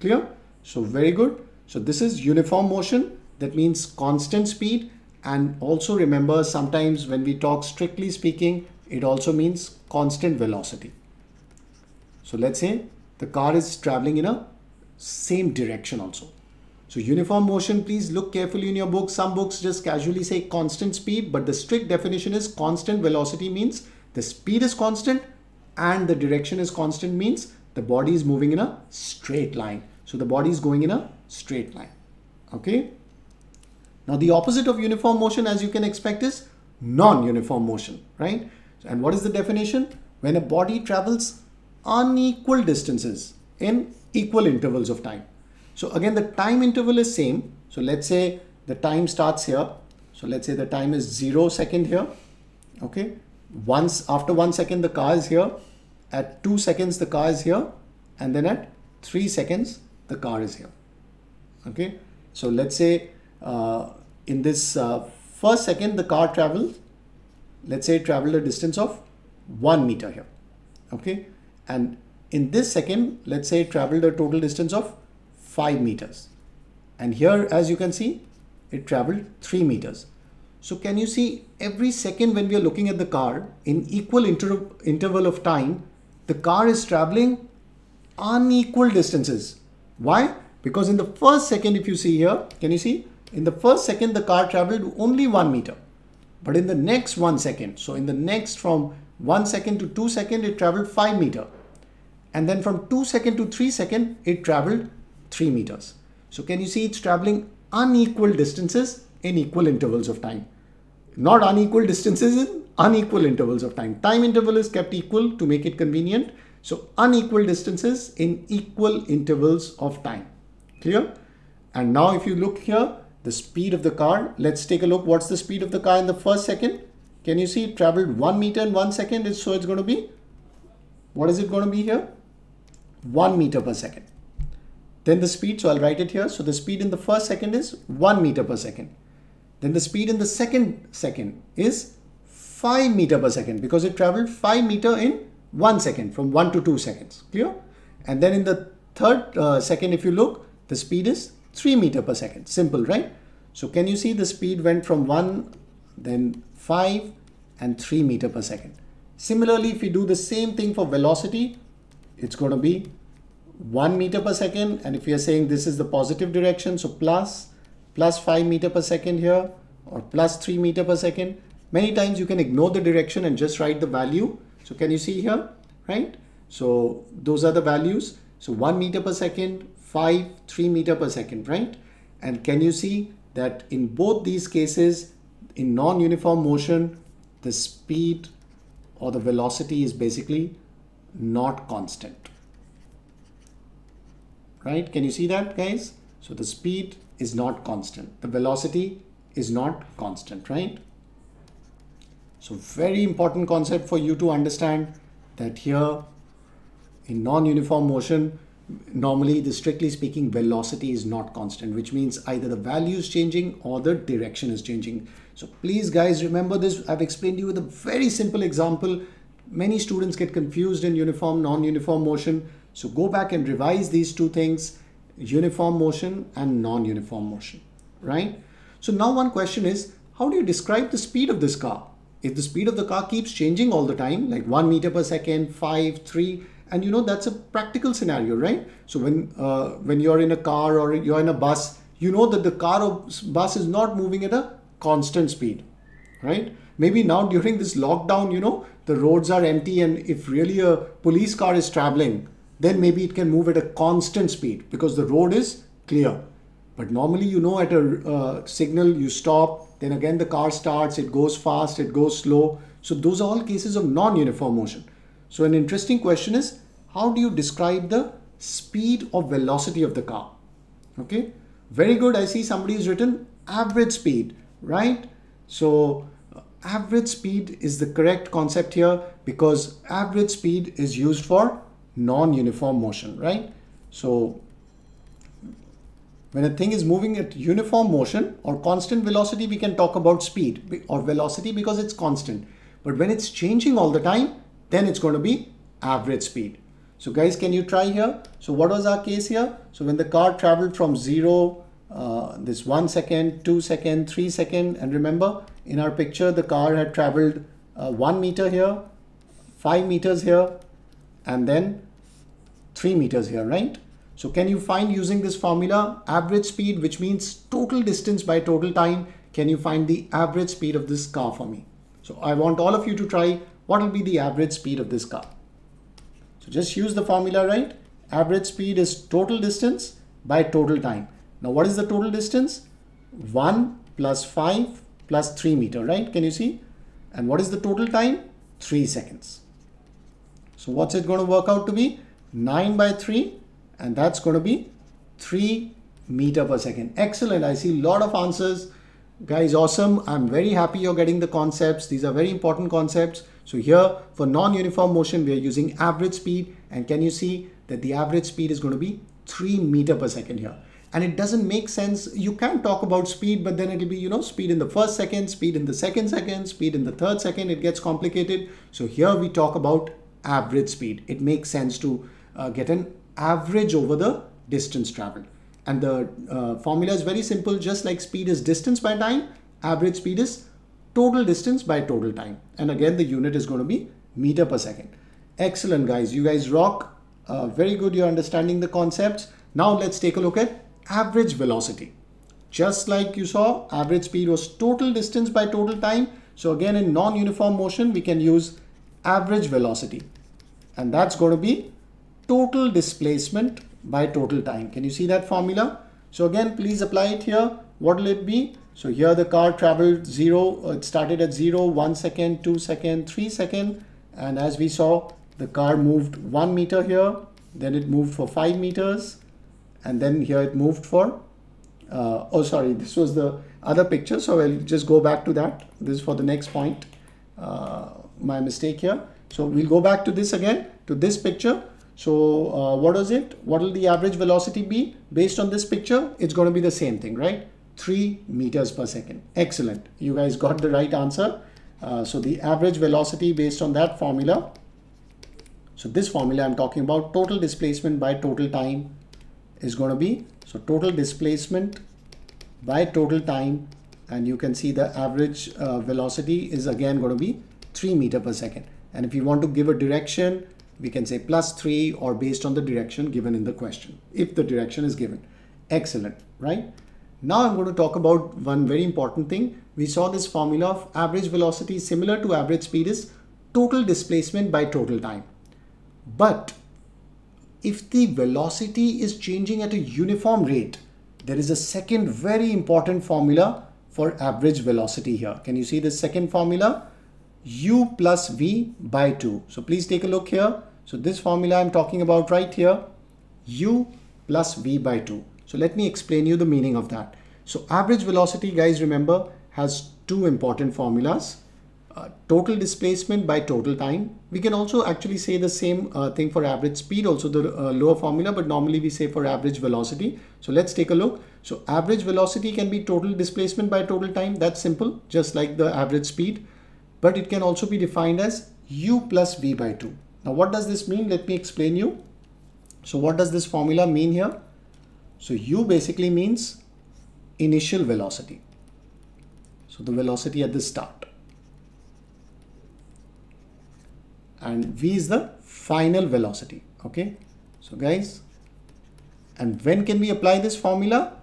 clear? So very good. So this is uniform motion. That means constant speed. And also remember, sometimes when we talk strictly speaking, it also means constant velocity. So let's say the car is traveling in a same direction also. So uniform motion, please look carefully in your book. Some books just casually say constant speed, but the strict definition is constant velocity means the speed is constant and the direction is constant means the body is moving in a straight line. So the body is going in a straight line. Okay. Now the opposite of uniform motion, as you can expect, is non-uniform motion, right? And what is the definition? When a body travels unequal distances in equal intervals of time. So again, the time interval is same. So let's say the time starts here. So let's say the time is 0 second here. Okay. Once after 1 second, the car is here. At 2 seconds, the car is here. And then at 3 seconds, the car is here. Okay. So let's say in this first second, the car traveled, let's say it traveled a distance of 1 meter here. Okay. And in this second, let's say it traveled a total distance of 5 meters, and here, as you can see, it traveled 3 meters. So can you see every second when we are looking at the car in equal interval of time, the car is traveling unequal distances. Why? Because in the first second, if you see here, can you see in the first second, the car traveled only 1 meter, but in the next 1 second, so in the next from 1 second to 2 second, it traveled 5 meter. And then from 2 second to 3 second, it traveled 3 meters. So can you see it's traveling unequal distances in equal intervals of time, not unequal distances in unequal intervals of time. Time interval is kept equal to make it convenient. So unequal distances in equal intervals of time. Clear? And now if you look here, the speed of the car, let's take a look. What's the speed of the car in the first second? Can you see it traveled 1 meter in 1 second? So it's going to be, what is it going to be here? 1 meter per second. Then the speed, so I'll write it here. So the speed in the first second is 1 meter per second. Then the speed in the second second is 5 meter per second because it traveled 5 meter in 1 second from 1 to 2 seconds. Clear? And then in the third second, if you look, the speed is 3 meter per second. Simple, right? So can you see the speed went from 1, then 5 and 3 meter per second. Similarly, if you do the same thing for velocity, it's going to be 1 meter per second, and if you are saying this is the positive direction, so plus 5 meter per second here, or plus 3 meter per second. Many times you can ignore the direction and just write the value. So can you see here, right? So those are the values. So 1 meter per second, 5, 3 meter per second, right? And can you see that in both these cases, in non-uniform motion, the speed or the velocity is basically not constant. Right? Can you see that, guys? So the speed is not constant. The velocity is not constant, right? So very important concept for you to understand that here In non-uniform motion, normally, strictly speaking, velocity is not constant, which means either the value is changing or the direction is changing. So please guys, remember this. I've explained to you with a very simple example. Many students get confused in uniform, non-uniform motion. So go back and revise these two things, uniform motion and non-uniform motion, right? So now one question is, how do you describe the speed of this car? If the speed of the car keeps changing all the time, like 1 meter per second, 5, 3, and you know, that's a practical scenario, right? So when you're in a car or you're in a bus, you know that the car or bus is not moving at a constant speed, right? Maybe now during this lockdown, you know, the roads are empty, and if really a police car is traveling, then maybe it can move at a constant speed because the road is clear. But normally, you know, at a signal, you stop, then again, the car starts, it goes fast, it goes slow. So those are all cases of non-uniform motion. So an interesting question is, how do you describe the speed or velocity of the car? Okay, very good. I see somebody has written average speed, right? So average speed is the correct concept here because average speed is used for non-uniform motion, right? So when a thing is moving at uniform motion or constant velocity, we can talk about speed or velocity because it's constant. But when it's changing all the time, then it's going to be average speed. So guys, can you try here? So what was our case here? So when the car traveled from 0, this 1 second, 2 second, 3 second, and remember in our picture, the car had traveled 1 meter here, 5 meters here, and then 3 meters here, right? So can you find using this formula, average speed, which means total distance by total time, can you find the average speed of this car for me? So I want all of you to try. What will be the average speed of this car? So just use the formula, right? Average speed is total distance by total time. Now, what is the total distance? 1 plus 5 plus 3 meter, right? Can you see? And what is the total time? 3 seconds. So what's it going to work out to be? 9 by 3, and that's going to be 3 meter per second. Excellent. I see a lot of answers. Guys, awesome. I'm very happy you're getting the concepts. These are very important concepts. So here for non-uniform motion, we are using average speed, and can you see that the average speed is going to be 3 meter per second here? And it doesn't make sense. You can talk about speed, but then it'll be, you know, speed in the first second, speed in the second second, speed in the third second. It gets complicated. So here we talk about average speed. It makes sense to get an average over the distance traveled. And the formula is very simple. Just like speed is distance by time, average speed is total distance by total time, and again the unit is going to be meter per second. Excellent guys, you guys rock. Very good, you're understanding the concepts. Now let's take a look at average velocity. Just like you saw, average speed was total distance by total time. So again in non-uniform motion, we can use average velocity, and that's going to be total displacement by total time. Can you see that formula? So again, please apply it here. What will it be? So here the car traveled 0, it started at 0, 1 second, 2 second, 3 second. And as we saw, the car moved 1 meter here, then it moved for 5 meters. And then here it moved for, oh, sorry, this was the other picture. So I'll just go back to that. This is for the next point, my mistake here. So we'll go back to this again, to this picture. So what is it? What will the average velocity be? Based on this picture, it's going to be the same thing, right? 3 meters per second. Excellent. You guys got the right answer. So the average velocity based on that formula. So this formula I'm talking about, total displacement by total time, is going to be, so total displacement by total time. And you can see the average velocity is again going to be 3 meter per second. And if you want to give a direction, we can say plus 3 or based on the direction given in the question, if the direction is given. Excellent, right? Now I'm going to talk about one very important thing. We saw this formula of average velocity similar to average speed is total displacement by total time. But if the velocity is changing at a uniform rate, there is a second very important formula for average velocity here. Can you see the second formula? U plus V by 2. So please take a look here. So this formula I'm talking about right here, U plus V by 2. So let me explain you the meaning of that. So average velocity, guys, remember, has two important formulas. total displacement by total time. We can also actually say the same thing for average speed, also the lower formula, but normally we say for average velocity. So let's take a look. So average velocity can be total displacement by total time. That's simple, just like the average speed, but it can also be defined as u plus v by 2. Now what does this mean? Let me explain you. So what does this formula mean here? So u basically means initial velocity. So the velocity at the start. And v is the final velocity. Okay. So guys, and when can we apply this formula?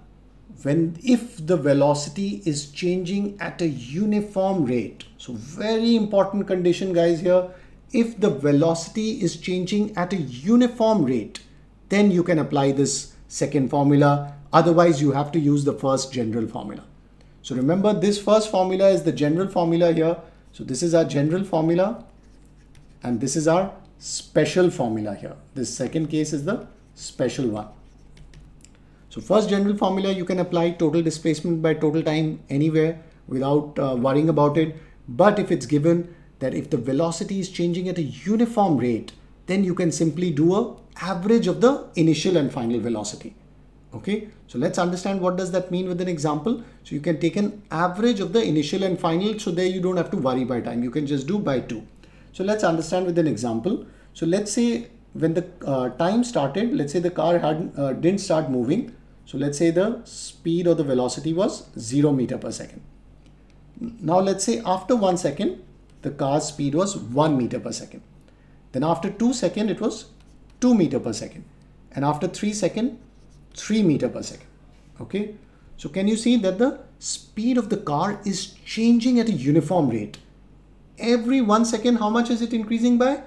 If the velocity is changing at a uniform rate. So very important condition guys here. If the velocity is changing at a uniform rate, then you can apply this second formula. Otherwise, you have to use the first general formula. So remember, this first formula is the general formula here. So this is our general formula and this is our special formula here. This second case is the special one. So first general formula, you can apply total displacement by total time anywhere without worrying about it. But if it's given that if the velocity is changing at a uniform rate, then you can simply do an average of the initial and final velocity. Okay, so let's understand what does that mean with an example. So you can take an average of the initial and final. So there you don't have to worry by time. You can just do by 2. So let's understand with an example. So let's say when the time started, let's say the car didn't start moving. So let's say the speed or the velocity was 0 meters per second. Now let's say after 1 second, the car's speed was 1 meter per second. Then after 2 seconds, it was 2 meters per second. And after 3 seconds, 3 meters per second. Okay. So can you see that the speed of the car is changing at a uniform rate? Every 1 second, how much is it increasing by?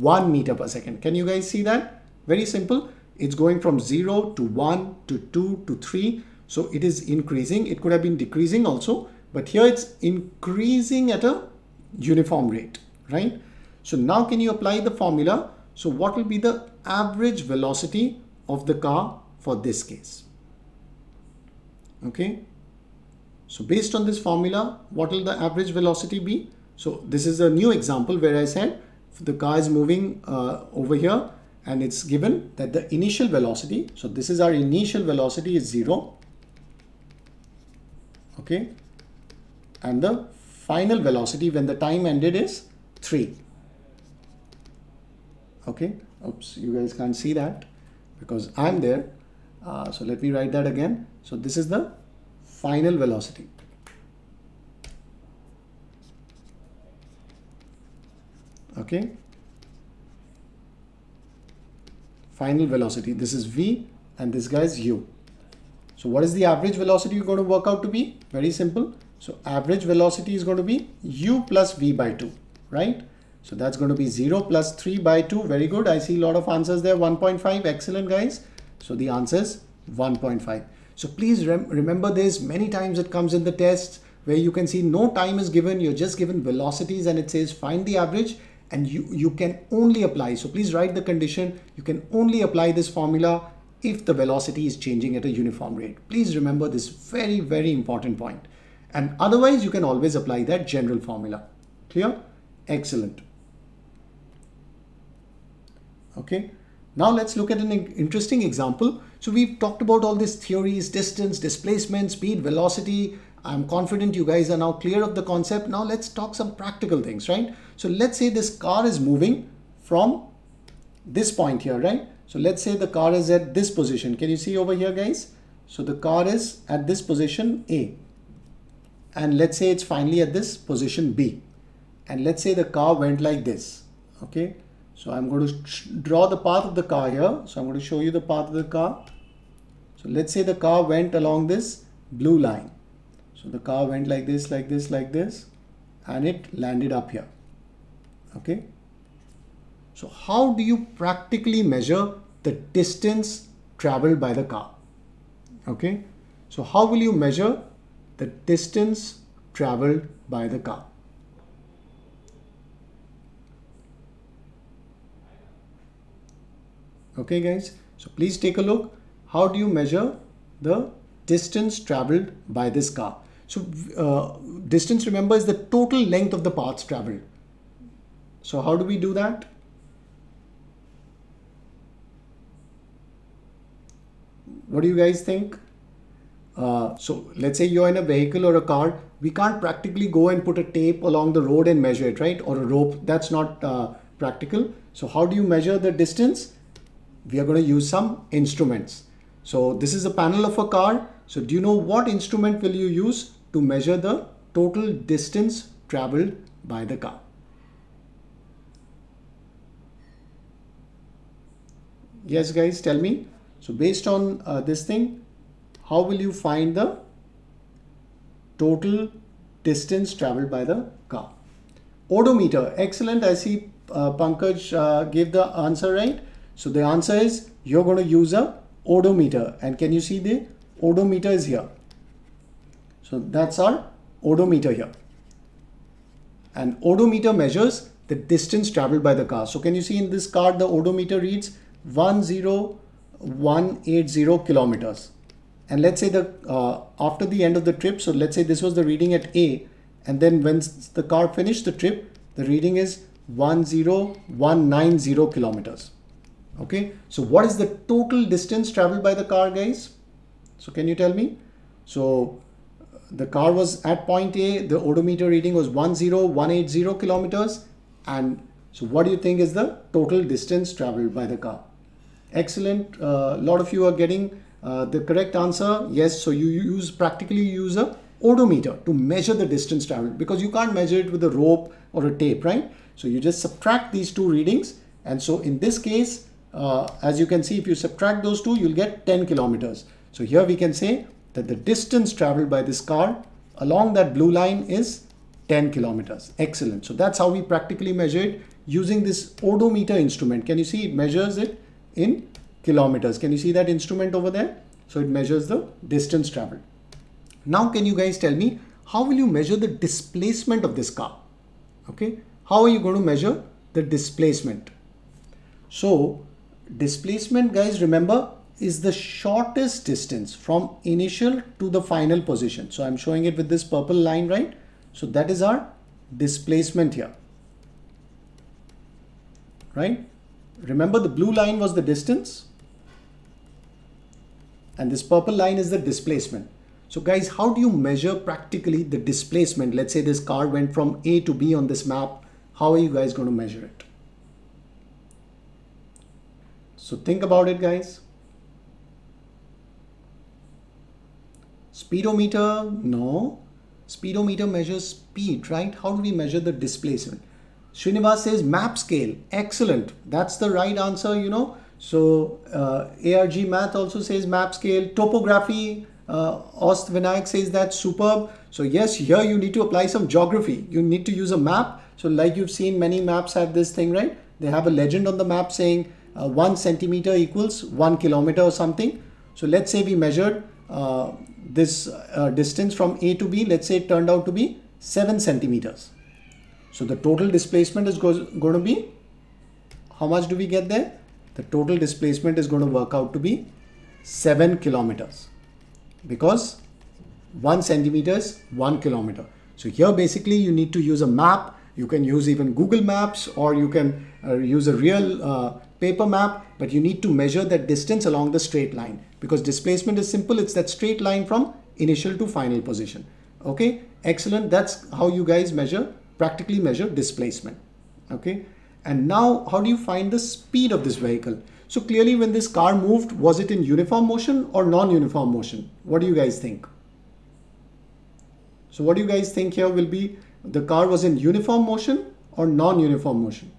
1 meter per second. Can you guys see that? Very simple. It's going from 0 to 1 to 2 to 3. So it is increasing. It could have been decreasing also, but here it's increasing at a uniform rate, right? So now can you apply the formula? So what will be the average velocity of the car for this case? Okay. So based on this formula, what will the average velocity be? So this is a new example where I said the car is moving over here and it's given that the initial velocity. So this is our initial velocity is 0. Okay. And the final velocity when the time ended is 3. Okay, oops, you guys can't see that because I'm there. So let me write that again. So this is the final velocity. Okay. Final velocity. This is V and this guy is U. So what is the average velocity you're going to work out to be? Very simple. So average velocity is going to be u plus v by 2, right? So that's going to be 0 plus 3 by 2. Very good. I see a lot of answers there. 1.5. Excellent, guys. So the answer is 1.5. So please remember this. Many times it comes in the tests where you can see no time is given. You're just given velocities and it says find the average and you can only apply. So please write the condition. You can only apply this formula if the velocity is changing at a uniform rate. Please remember this very, very important point. And otherwise, you can always apply that general formula. Clear? Excellent. Okay. Now let's look at an interesting example. So we've talked about all these theories, distance, displacement, speed, velocity. I'm confident you guys are now clear of the concept. Now let's talk some practical things, right? So let's say this car is moving from this point here, right? So let's say the car is at this position. Can you see over here, guys? So the car is at this position A. And let's say it's finally at this position B. And let's say the car went like this. Okay. So I'm going to draw the path of the car here. So I'm going to show you the path of the car. So let's say the car went along this blue line. So the car went like this, like this, like this, and it landed up here. Okay. So how do you practically measure the distance traveled by the car? Okay. So how will you measure the distance traveled by the car? Okay guys, so please take a look. How do you measure the distance traveled by this car? So distance, remember, is the total length of the paths traveled. So how do we do that? What do you guys think? So let's say you're in a vehicle or a car. We can't practically go and put a tape along the road and measure it, right? Or a rope. That's not practical. So how do you measure the distance? We are going to use some instruments. So this is the panel of a car. So do you know what instrument will you use to measure the total distance traveled by the car? Yes, guys, tell me. So based on this thing, how will you find the total distance traveled by the car? Odometer. Excellent. I see Pankaj gave the answer right. So the answer is you're going to use a odometer. And can you see the odometer is here? So that's our odometer here. And odometer measures the distance traveled by the car. So can you see in this card, the odometer reads 10180 kilometers. And let's say the after the end of the trip, so let's say this was the reading at A, and then when the car finished the trip, the reading is 10190 kilometers. Okay, so what is the total distance traveled by the car, guys? So can you tell me? So the car was at point A, the odometer reading was 10180 kilometers. And so what do you think is the total distance traveled by the car? Excellent. A lot of you are getting the correct answer. Yes. So you use practically a odometer to measure the distance traveled, because you can't measure it with a rope or a tape, right? So you just subtract these two readings. And so in this case, as you can see, if you subtract those two, you'll get 10 kilometers. So here we can say that the distance traveled by this car along that blue line is 10 kilometers. Excellent. So that's how we practically measure it using this odometer instrument. Can you see it measures it in kilometers? Can you see that instrument over there? So it measures the distance traveled. Now, can you guys tell me, how will you measure the displacement of this car? Okay. How are you going to measure the displacement? So displacement, guys, remember, is the shortest distance from initial to the final position. So I'm showing it with this purple line, right? So that is our displacement here, right? Remember, the blue line was the distance and this purple line is the displacement. So guys, how do you measure practically the displacement? Let's say this car went from A to B on this map. How are you guys going to measure it? So think about it, guys. Speedometer? No. Speedometer measures speed, right? How do we measure the displacement? Srinivas says map scale. Excellent. That's the right answer, you know. So ARG Math also says map scale. Topography, Ost Vinayak says that's superb. So yes, here you need to apply some geography. You need to use a map. So like you've seen, many maps have this thing, right? They have a legend on the map saying 1 centimeter equals 1 kilometer or something. So let's say we measured this distance from A to B. Let's say it turned out to be 7 centimeters. So the total displacement is going to be, how much do we get there? The total displacement is going to work out to be 7 kilometers, because 1 centimeter is 1 kilometer. So here basically you need to use a map. You can use even Google Maps, or you can use a real paper map, but you need to measure that distance along the straight line, because displacement is simple. It's that straight line from initial to final position. Okay, excellent. That's how you guys measure, practically measure displacement. Okay, and now how do you find the speed of this vehicle? So clearly when this car moved, was it in uniform motion or non-uniform motion? What do you guys think? So what do you guys think here will be? The car was in uniform motion or non-uniform motion?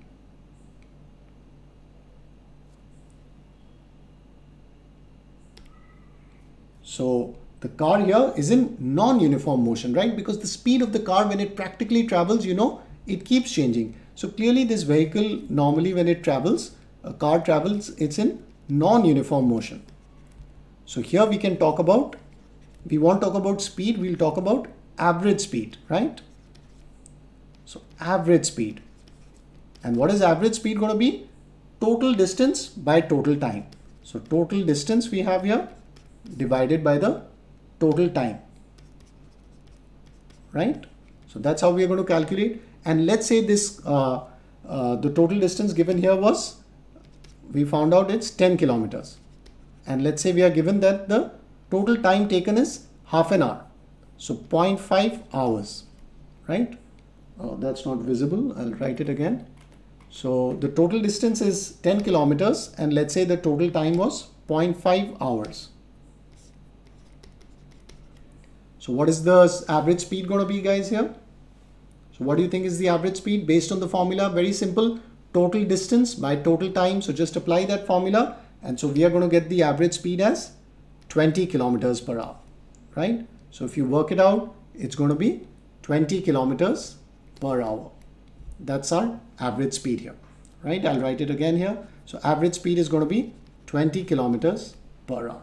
So the car here is in non-uniform motion, right? Because the speed of the car, when it practically travels, you know, it keeps changing. So clearly this vehicle, normally when it travels, a car travels, it's in non-uniform motion. So here we can talk about, we won't talk about speed, we'll talk about average speed, right? So average speed. And what is average speed going to be? Total distance by total time. So total distance we have here divided by the total time. right? So that's how we are going to calculate. And let's say this the total distance given here was, we found out it's 10 kilometers. And let's say we are given that the total time taken is half an hour. So 0.5 hours, right? Oh, that's not visible. I'll write it again. So the total distance is 10 kilometers. And let's say the total time was 0.5 hours. So what is the average speed going to be, guys, here? So what do you think is the average speed based on the formula? Very simple, total distance by total time. So just apply that formula. And so we are going to get the average speed as 20 kilometers per hour, right? So if you work it out, it's going to be 20 kilometers per hour. That's our average speed here, right? I'll write it again here. So average speed is going to be 20 kilometers per hour.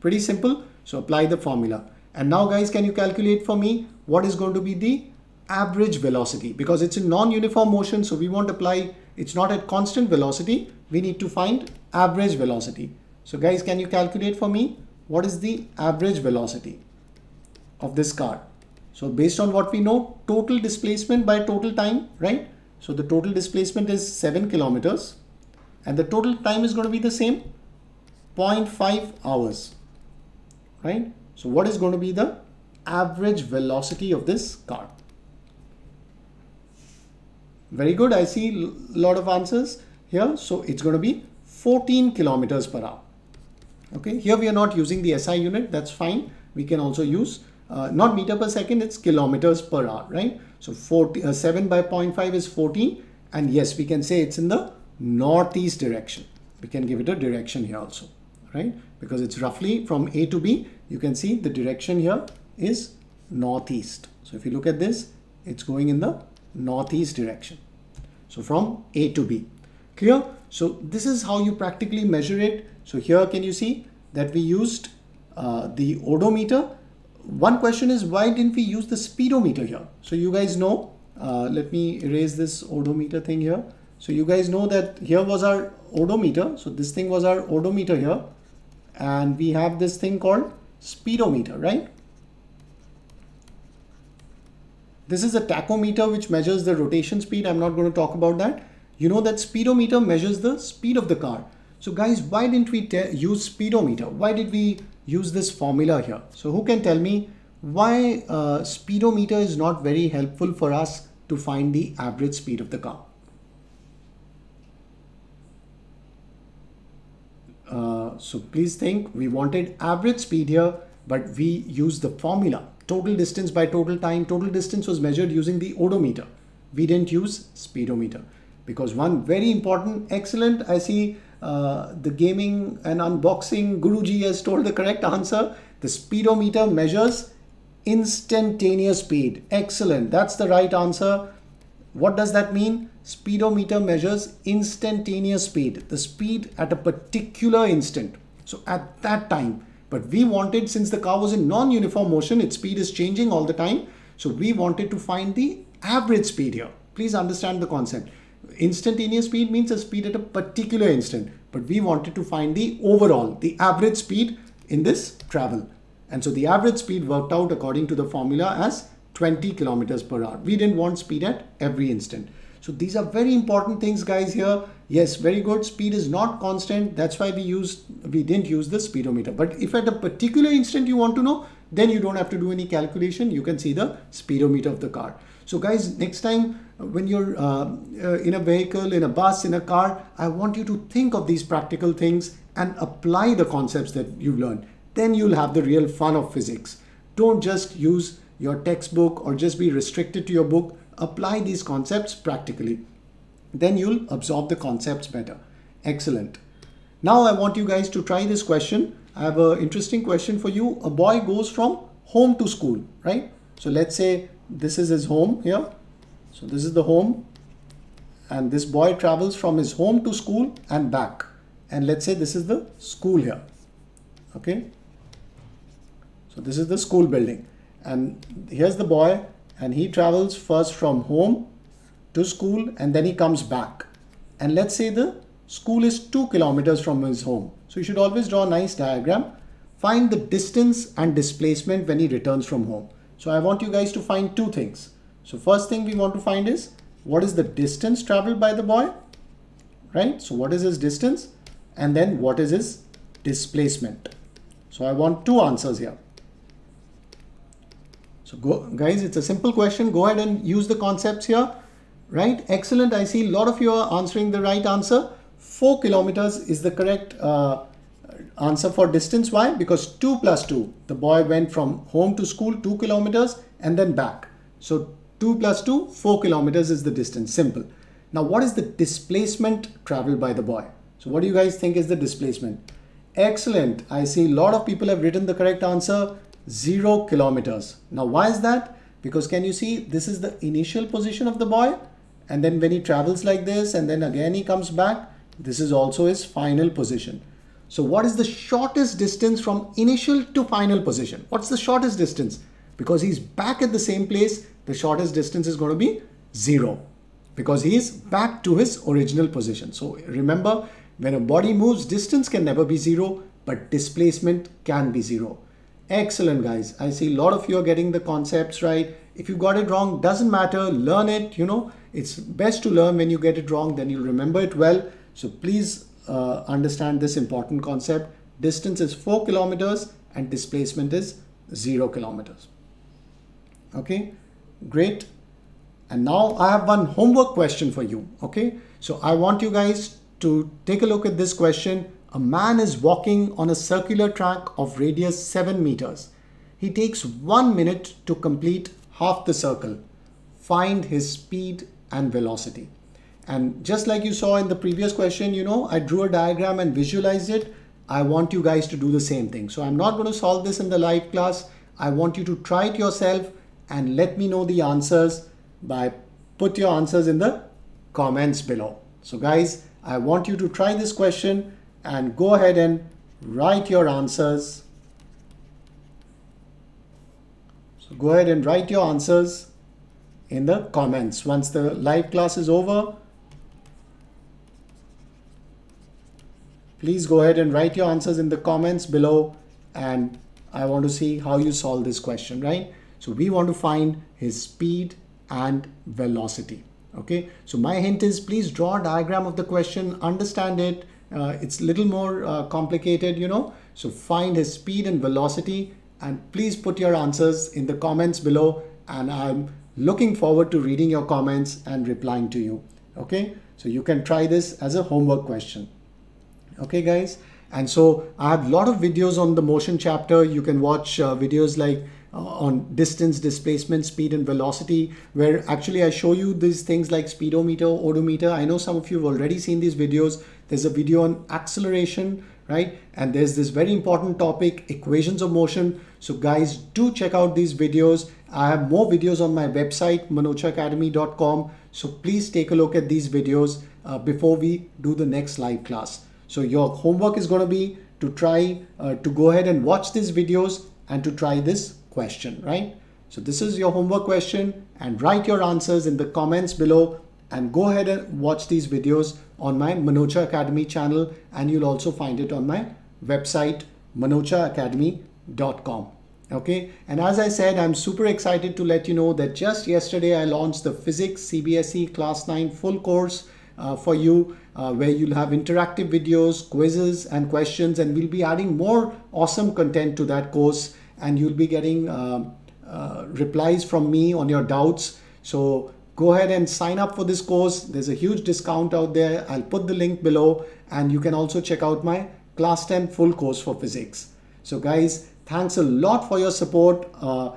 Pretty simple. So apply the formula. And now, guys, can you calculate for me what is going to be the average velocity? Because it's in non-uniform motion, so we won't apply, it's not at constant velocity. We need to find average velocity. So guys, can you calculate for me what is the average velocity of this car? So based on what we know, total displacement by total time, right? So the total displacement is 7 kilometers and the total time is going to be the same, 0.5 hours, right? So what is going to be the average velocity of this car? Very good. I see a lot of answers here. So it's going to be 14 kilometers per hour. Okay. Here we are not using the SI unit. That's fine. We can also use not meter per second. It's kilometers per hour, right? So 7 by 0.5 is 14. And yes, we can say it's in the northeast direction. We can give it a direction here also, right? Because it's roughly from A to B. You can see the direction here is northeast. So if you look at this, it's going in the northeast direction. So from A to B. Clear? So this is how you practically measure it. So here can you see that we used the odometer. One question is, why didn't we use the speedometer here? So you guys know, let me erase this odometer thing here. So you guys know that here was our odometer. So this thing was our odometer here. And we have this thing called speedometer, right? This is a tachometer which measures the rotation speed. I'm not going to talk about that. You know that speedometer measures the speed of the car. So guys, why didn't we use speedometer? Why did we use this formula here? So who can tell me why speedometer is not very helpful for us to find the average speed of the car? So please think, we wanted average speed here, but we used the formula, total distance by total time. Total distance was measured using the odometer. We didn't use speedometer because one very important, excellent, I see the gaming and unboxing Guruji has told the correct answer. The speedometer measures instantaneous speed. Excellent. That's the right answer. What does that mean? Speedometer measures instantaneous speed, the speed at a particular instant, so at that time. But we wanted, since the car was in non-uniform motion, its speed is changing all the time, so we wanted to find the average speed here. Please understand the concept. Instantaneous speed means a speed at a particular instant, but we wanted to find the overall, the average speed in this travel. And so the average speed worked out according to the formula as 20 kilometers per hour. We didn't want speed at every instant. So these are very important things, guys, here. Yes, very good. Speed is not constant. That's why we didn't use the speedometer. But if at a particular instant you want to know, then you don't have to do any calculation. You can see the speedometer of the car. So guys, next time when you're in a vehicle, in a bus, in a car, I want you to think of these practical things and apply the concepts that you've learned. Then you'll have the real fun of physics. Don't just use your textbook or just be restricted to your book. Apply these concepts practically. Then you'll absorb the concepts better. Excellent. Now I want you guys to try this question. I have an interesting question for you. A boy goes from home to school, right? So let's say this is his home here. So this is the home. And this boy travels from his home to school and back. And let's say this is the school here. Okay. So this is the school building. And here's the boy. And he travels first from home to school and then he comes back. And let's say the school is 2 kilometers from his home. So you should always draw a nice diagram. Find the distance and displacement when he returns from home. So I want you guys to find two things. So first thing we want to find is what is the distance traveled by the boy, right? So what is his distance, and then what is his displacement? So I want two answers here. So guys, it's a simple question. Go ahead and use the concepts here, right? Excellent. I see a lot of you are answering the right answer. 4 kilometers is the correct answer for distance. Why? Because 2 plus 2, the boy went from home to school 2 kilometers and then back. So 2 plus 2, 4 kilometers is the distance. Simple. Now, what is the displacement traveled by the boy? So what do you guys think is the displacement? Excellent. I see a lot of people have written the correct answer, 0 kilometers. Now, why is that? Because can you see, this is the initial position of the boy. And then when he travels like this, and then again, he comes back, this is also his final position. So what is the shortest distance from initial to final position? What's the shortest distance? Because he's back at the same place, the shortest distance is going to be 0, because he is back to his original position. So remember, when a body moves, distance can never be 0, but displacement can be 0. Excellent, guys. I see a lot of you are getting the concepts right. If you got it wrong, doesn't matter. Learn it. You know, it's best to learn when you get it wrong, then you'll remember it well. So please understand this important concept. Distance is 4 kilometers and displacement is 0 kilometers. Okay, great. And now I have one homework question for you. Okay, so I want you guys to take a look at this question. A man is walking on a circular track of radius 7 meters. He takes 1 minute to complete half the circle. Find his speed and velocity. And just like you saw in the previous question, you know, I drew a diagram and visualized it. I want you guys to do the same thing. So I'm not going to solve this in the live class. I want you to try it yourself and let me know the answers by put your answers in the comments below. So guys, I want you to try this question and go ahead and write your answers. So go ahead and write your answers in the comments once the live class is over. Please go ahead and write your answers in the comments below, and I want to see how you solve this question, right? So we want to find his speed and velocity. Okay, so my hint is, please draw a diagram of the question, understand it. It's a little more complicated, you know. So find his speed and velocity, and please put your answers in the comments below, and I'm looking forward to reading your comments and replying to you. Okay, so you can try this as a homework question. Okay, guys. And so I have a lot of videos on the motion chapter. You can watch videos like on distance, displacement, speed and velocity, where actually I show you these things like speedometer, odometer. I know some of you have already seen these videos. There's a video on acceleration, right? And there's this very important topic, equations of motion. So guys, do check out these videos. I have more videos on my website, manochaacademy.com. So please take a look at these videos before we do the next live class. So your homework is going to be to try to go ahead and watch these videos and to try this question, right? So this is your homework question, and write your answers in the comments below, and go ahead and watch these videos on my Manocha Academy channel, and you'll also find it on my website, manochaacademy.com. Okay, and as I said, I'm super excited to let you know that just yesterday I launched the Physics CBSE Class 9 full course for you, where you'll have interactive videos, quizzes and questions, and we'll be adding more awesome content to that course, and you'll be getting replies from me on your doubts. So go ahead and sign up for this course. There's a huge discount out there. I'll put the link below, and you can also check out my Class 10 full course for physics. So guys, thanks a lot for your support.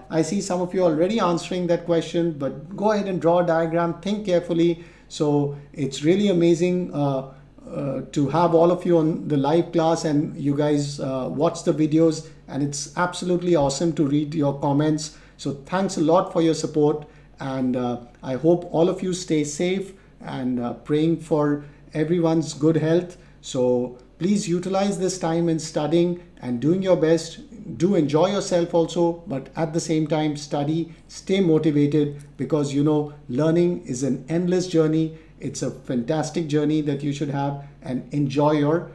I see some of you already answering that question, but go ahead and draw a diagram, think carefully. So it's really amazing to have all of you on the live class, and you guys watch the videos, and it's absolutely awesome to read your comments. So thanks a lot for your support, and I hope all of you stay safe, and praying for everyone's good health. So please utilize this time in studying and doing your best. Do enjoy yourself also, but at the same time study, stay motivated, because you know, learning is an endless journey. It's a fantastic journey that you should have, and enjoy your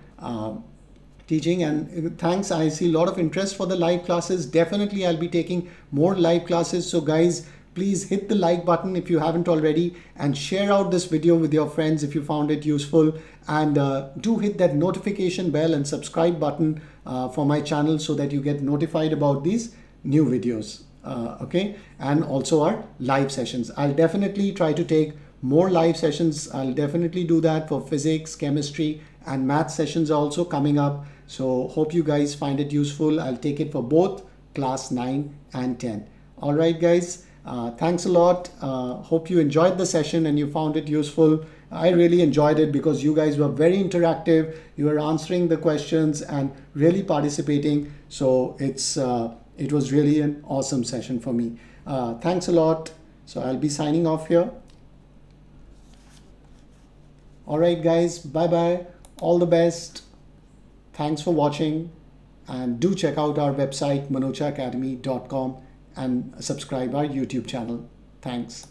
teaching, and thanks, I see a lot of interest for the live classes. Definitely I'll be taking more live classes, so guys, please hit the like button if you haven't already, and share out this video with your friends if you found it useful, and do hit that notification bell and subscribe button for my channel so that you get notified about these new videos, okay, and also our live sessions. I'll definitely try to take more live sessions. I'll definitely do that for physics, chemistry, and math sessions are also coming up, so hope you guys find it useful. I'll take it for both class 9 and 10. All right guys, thanks a lot. Hope you enjoyed the session and you found it useful. I really enjoyed it because you guys were very interactive. You were answering the questions and really participating, so it was really an awesome session for me. Thanks a lot. So I'll be signing off here. All right guys, bye bye, all the best, thanks for watching, and do check out our website manochaacademy.com and subscribe our YouTube channel. Thanks.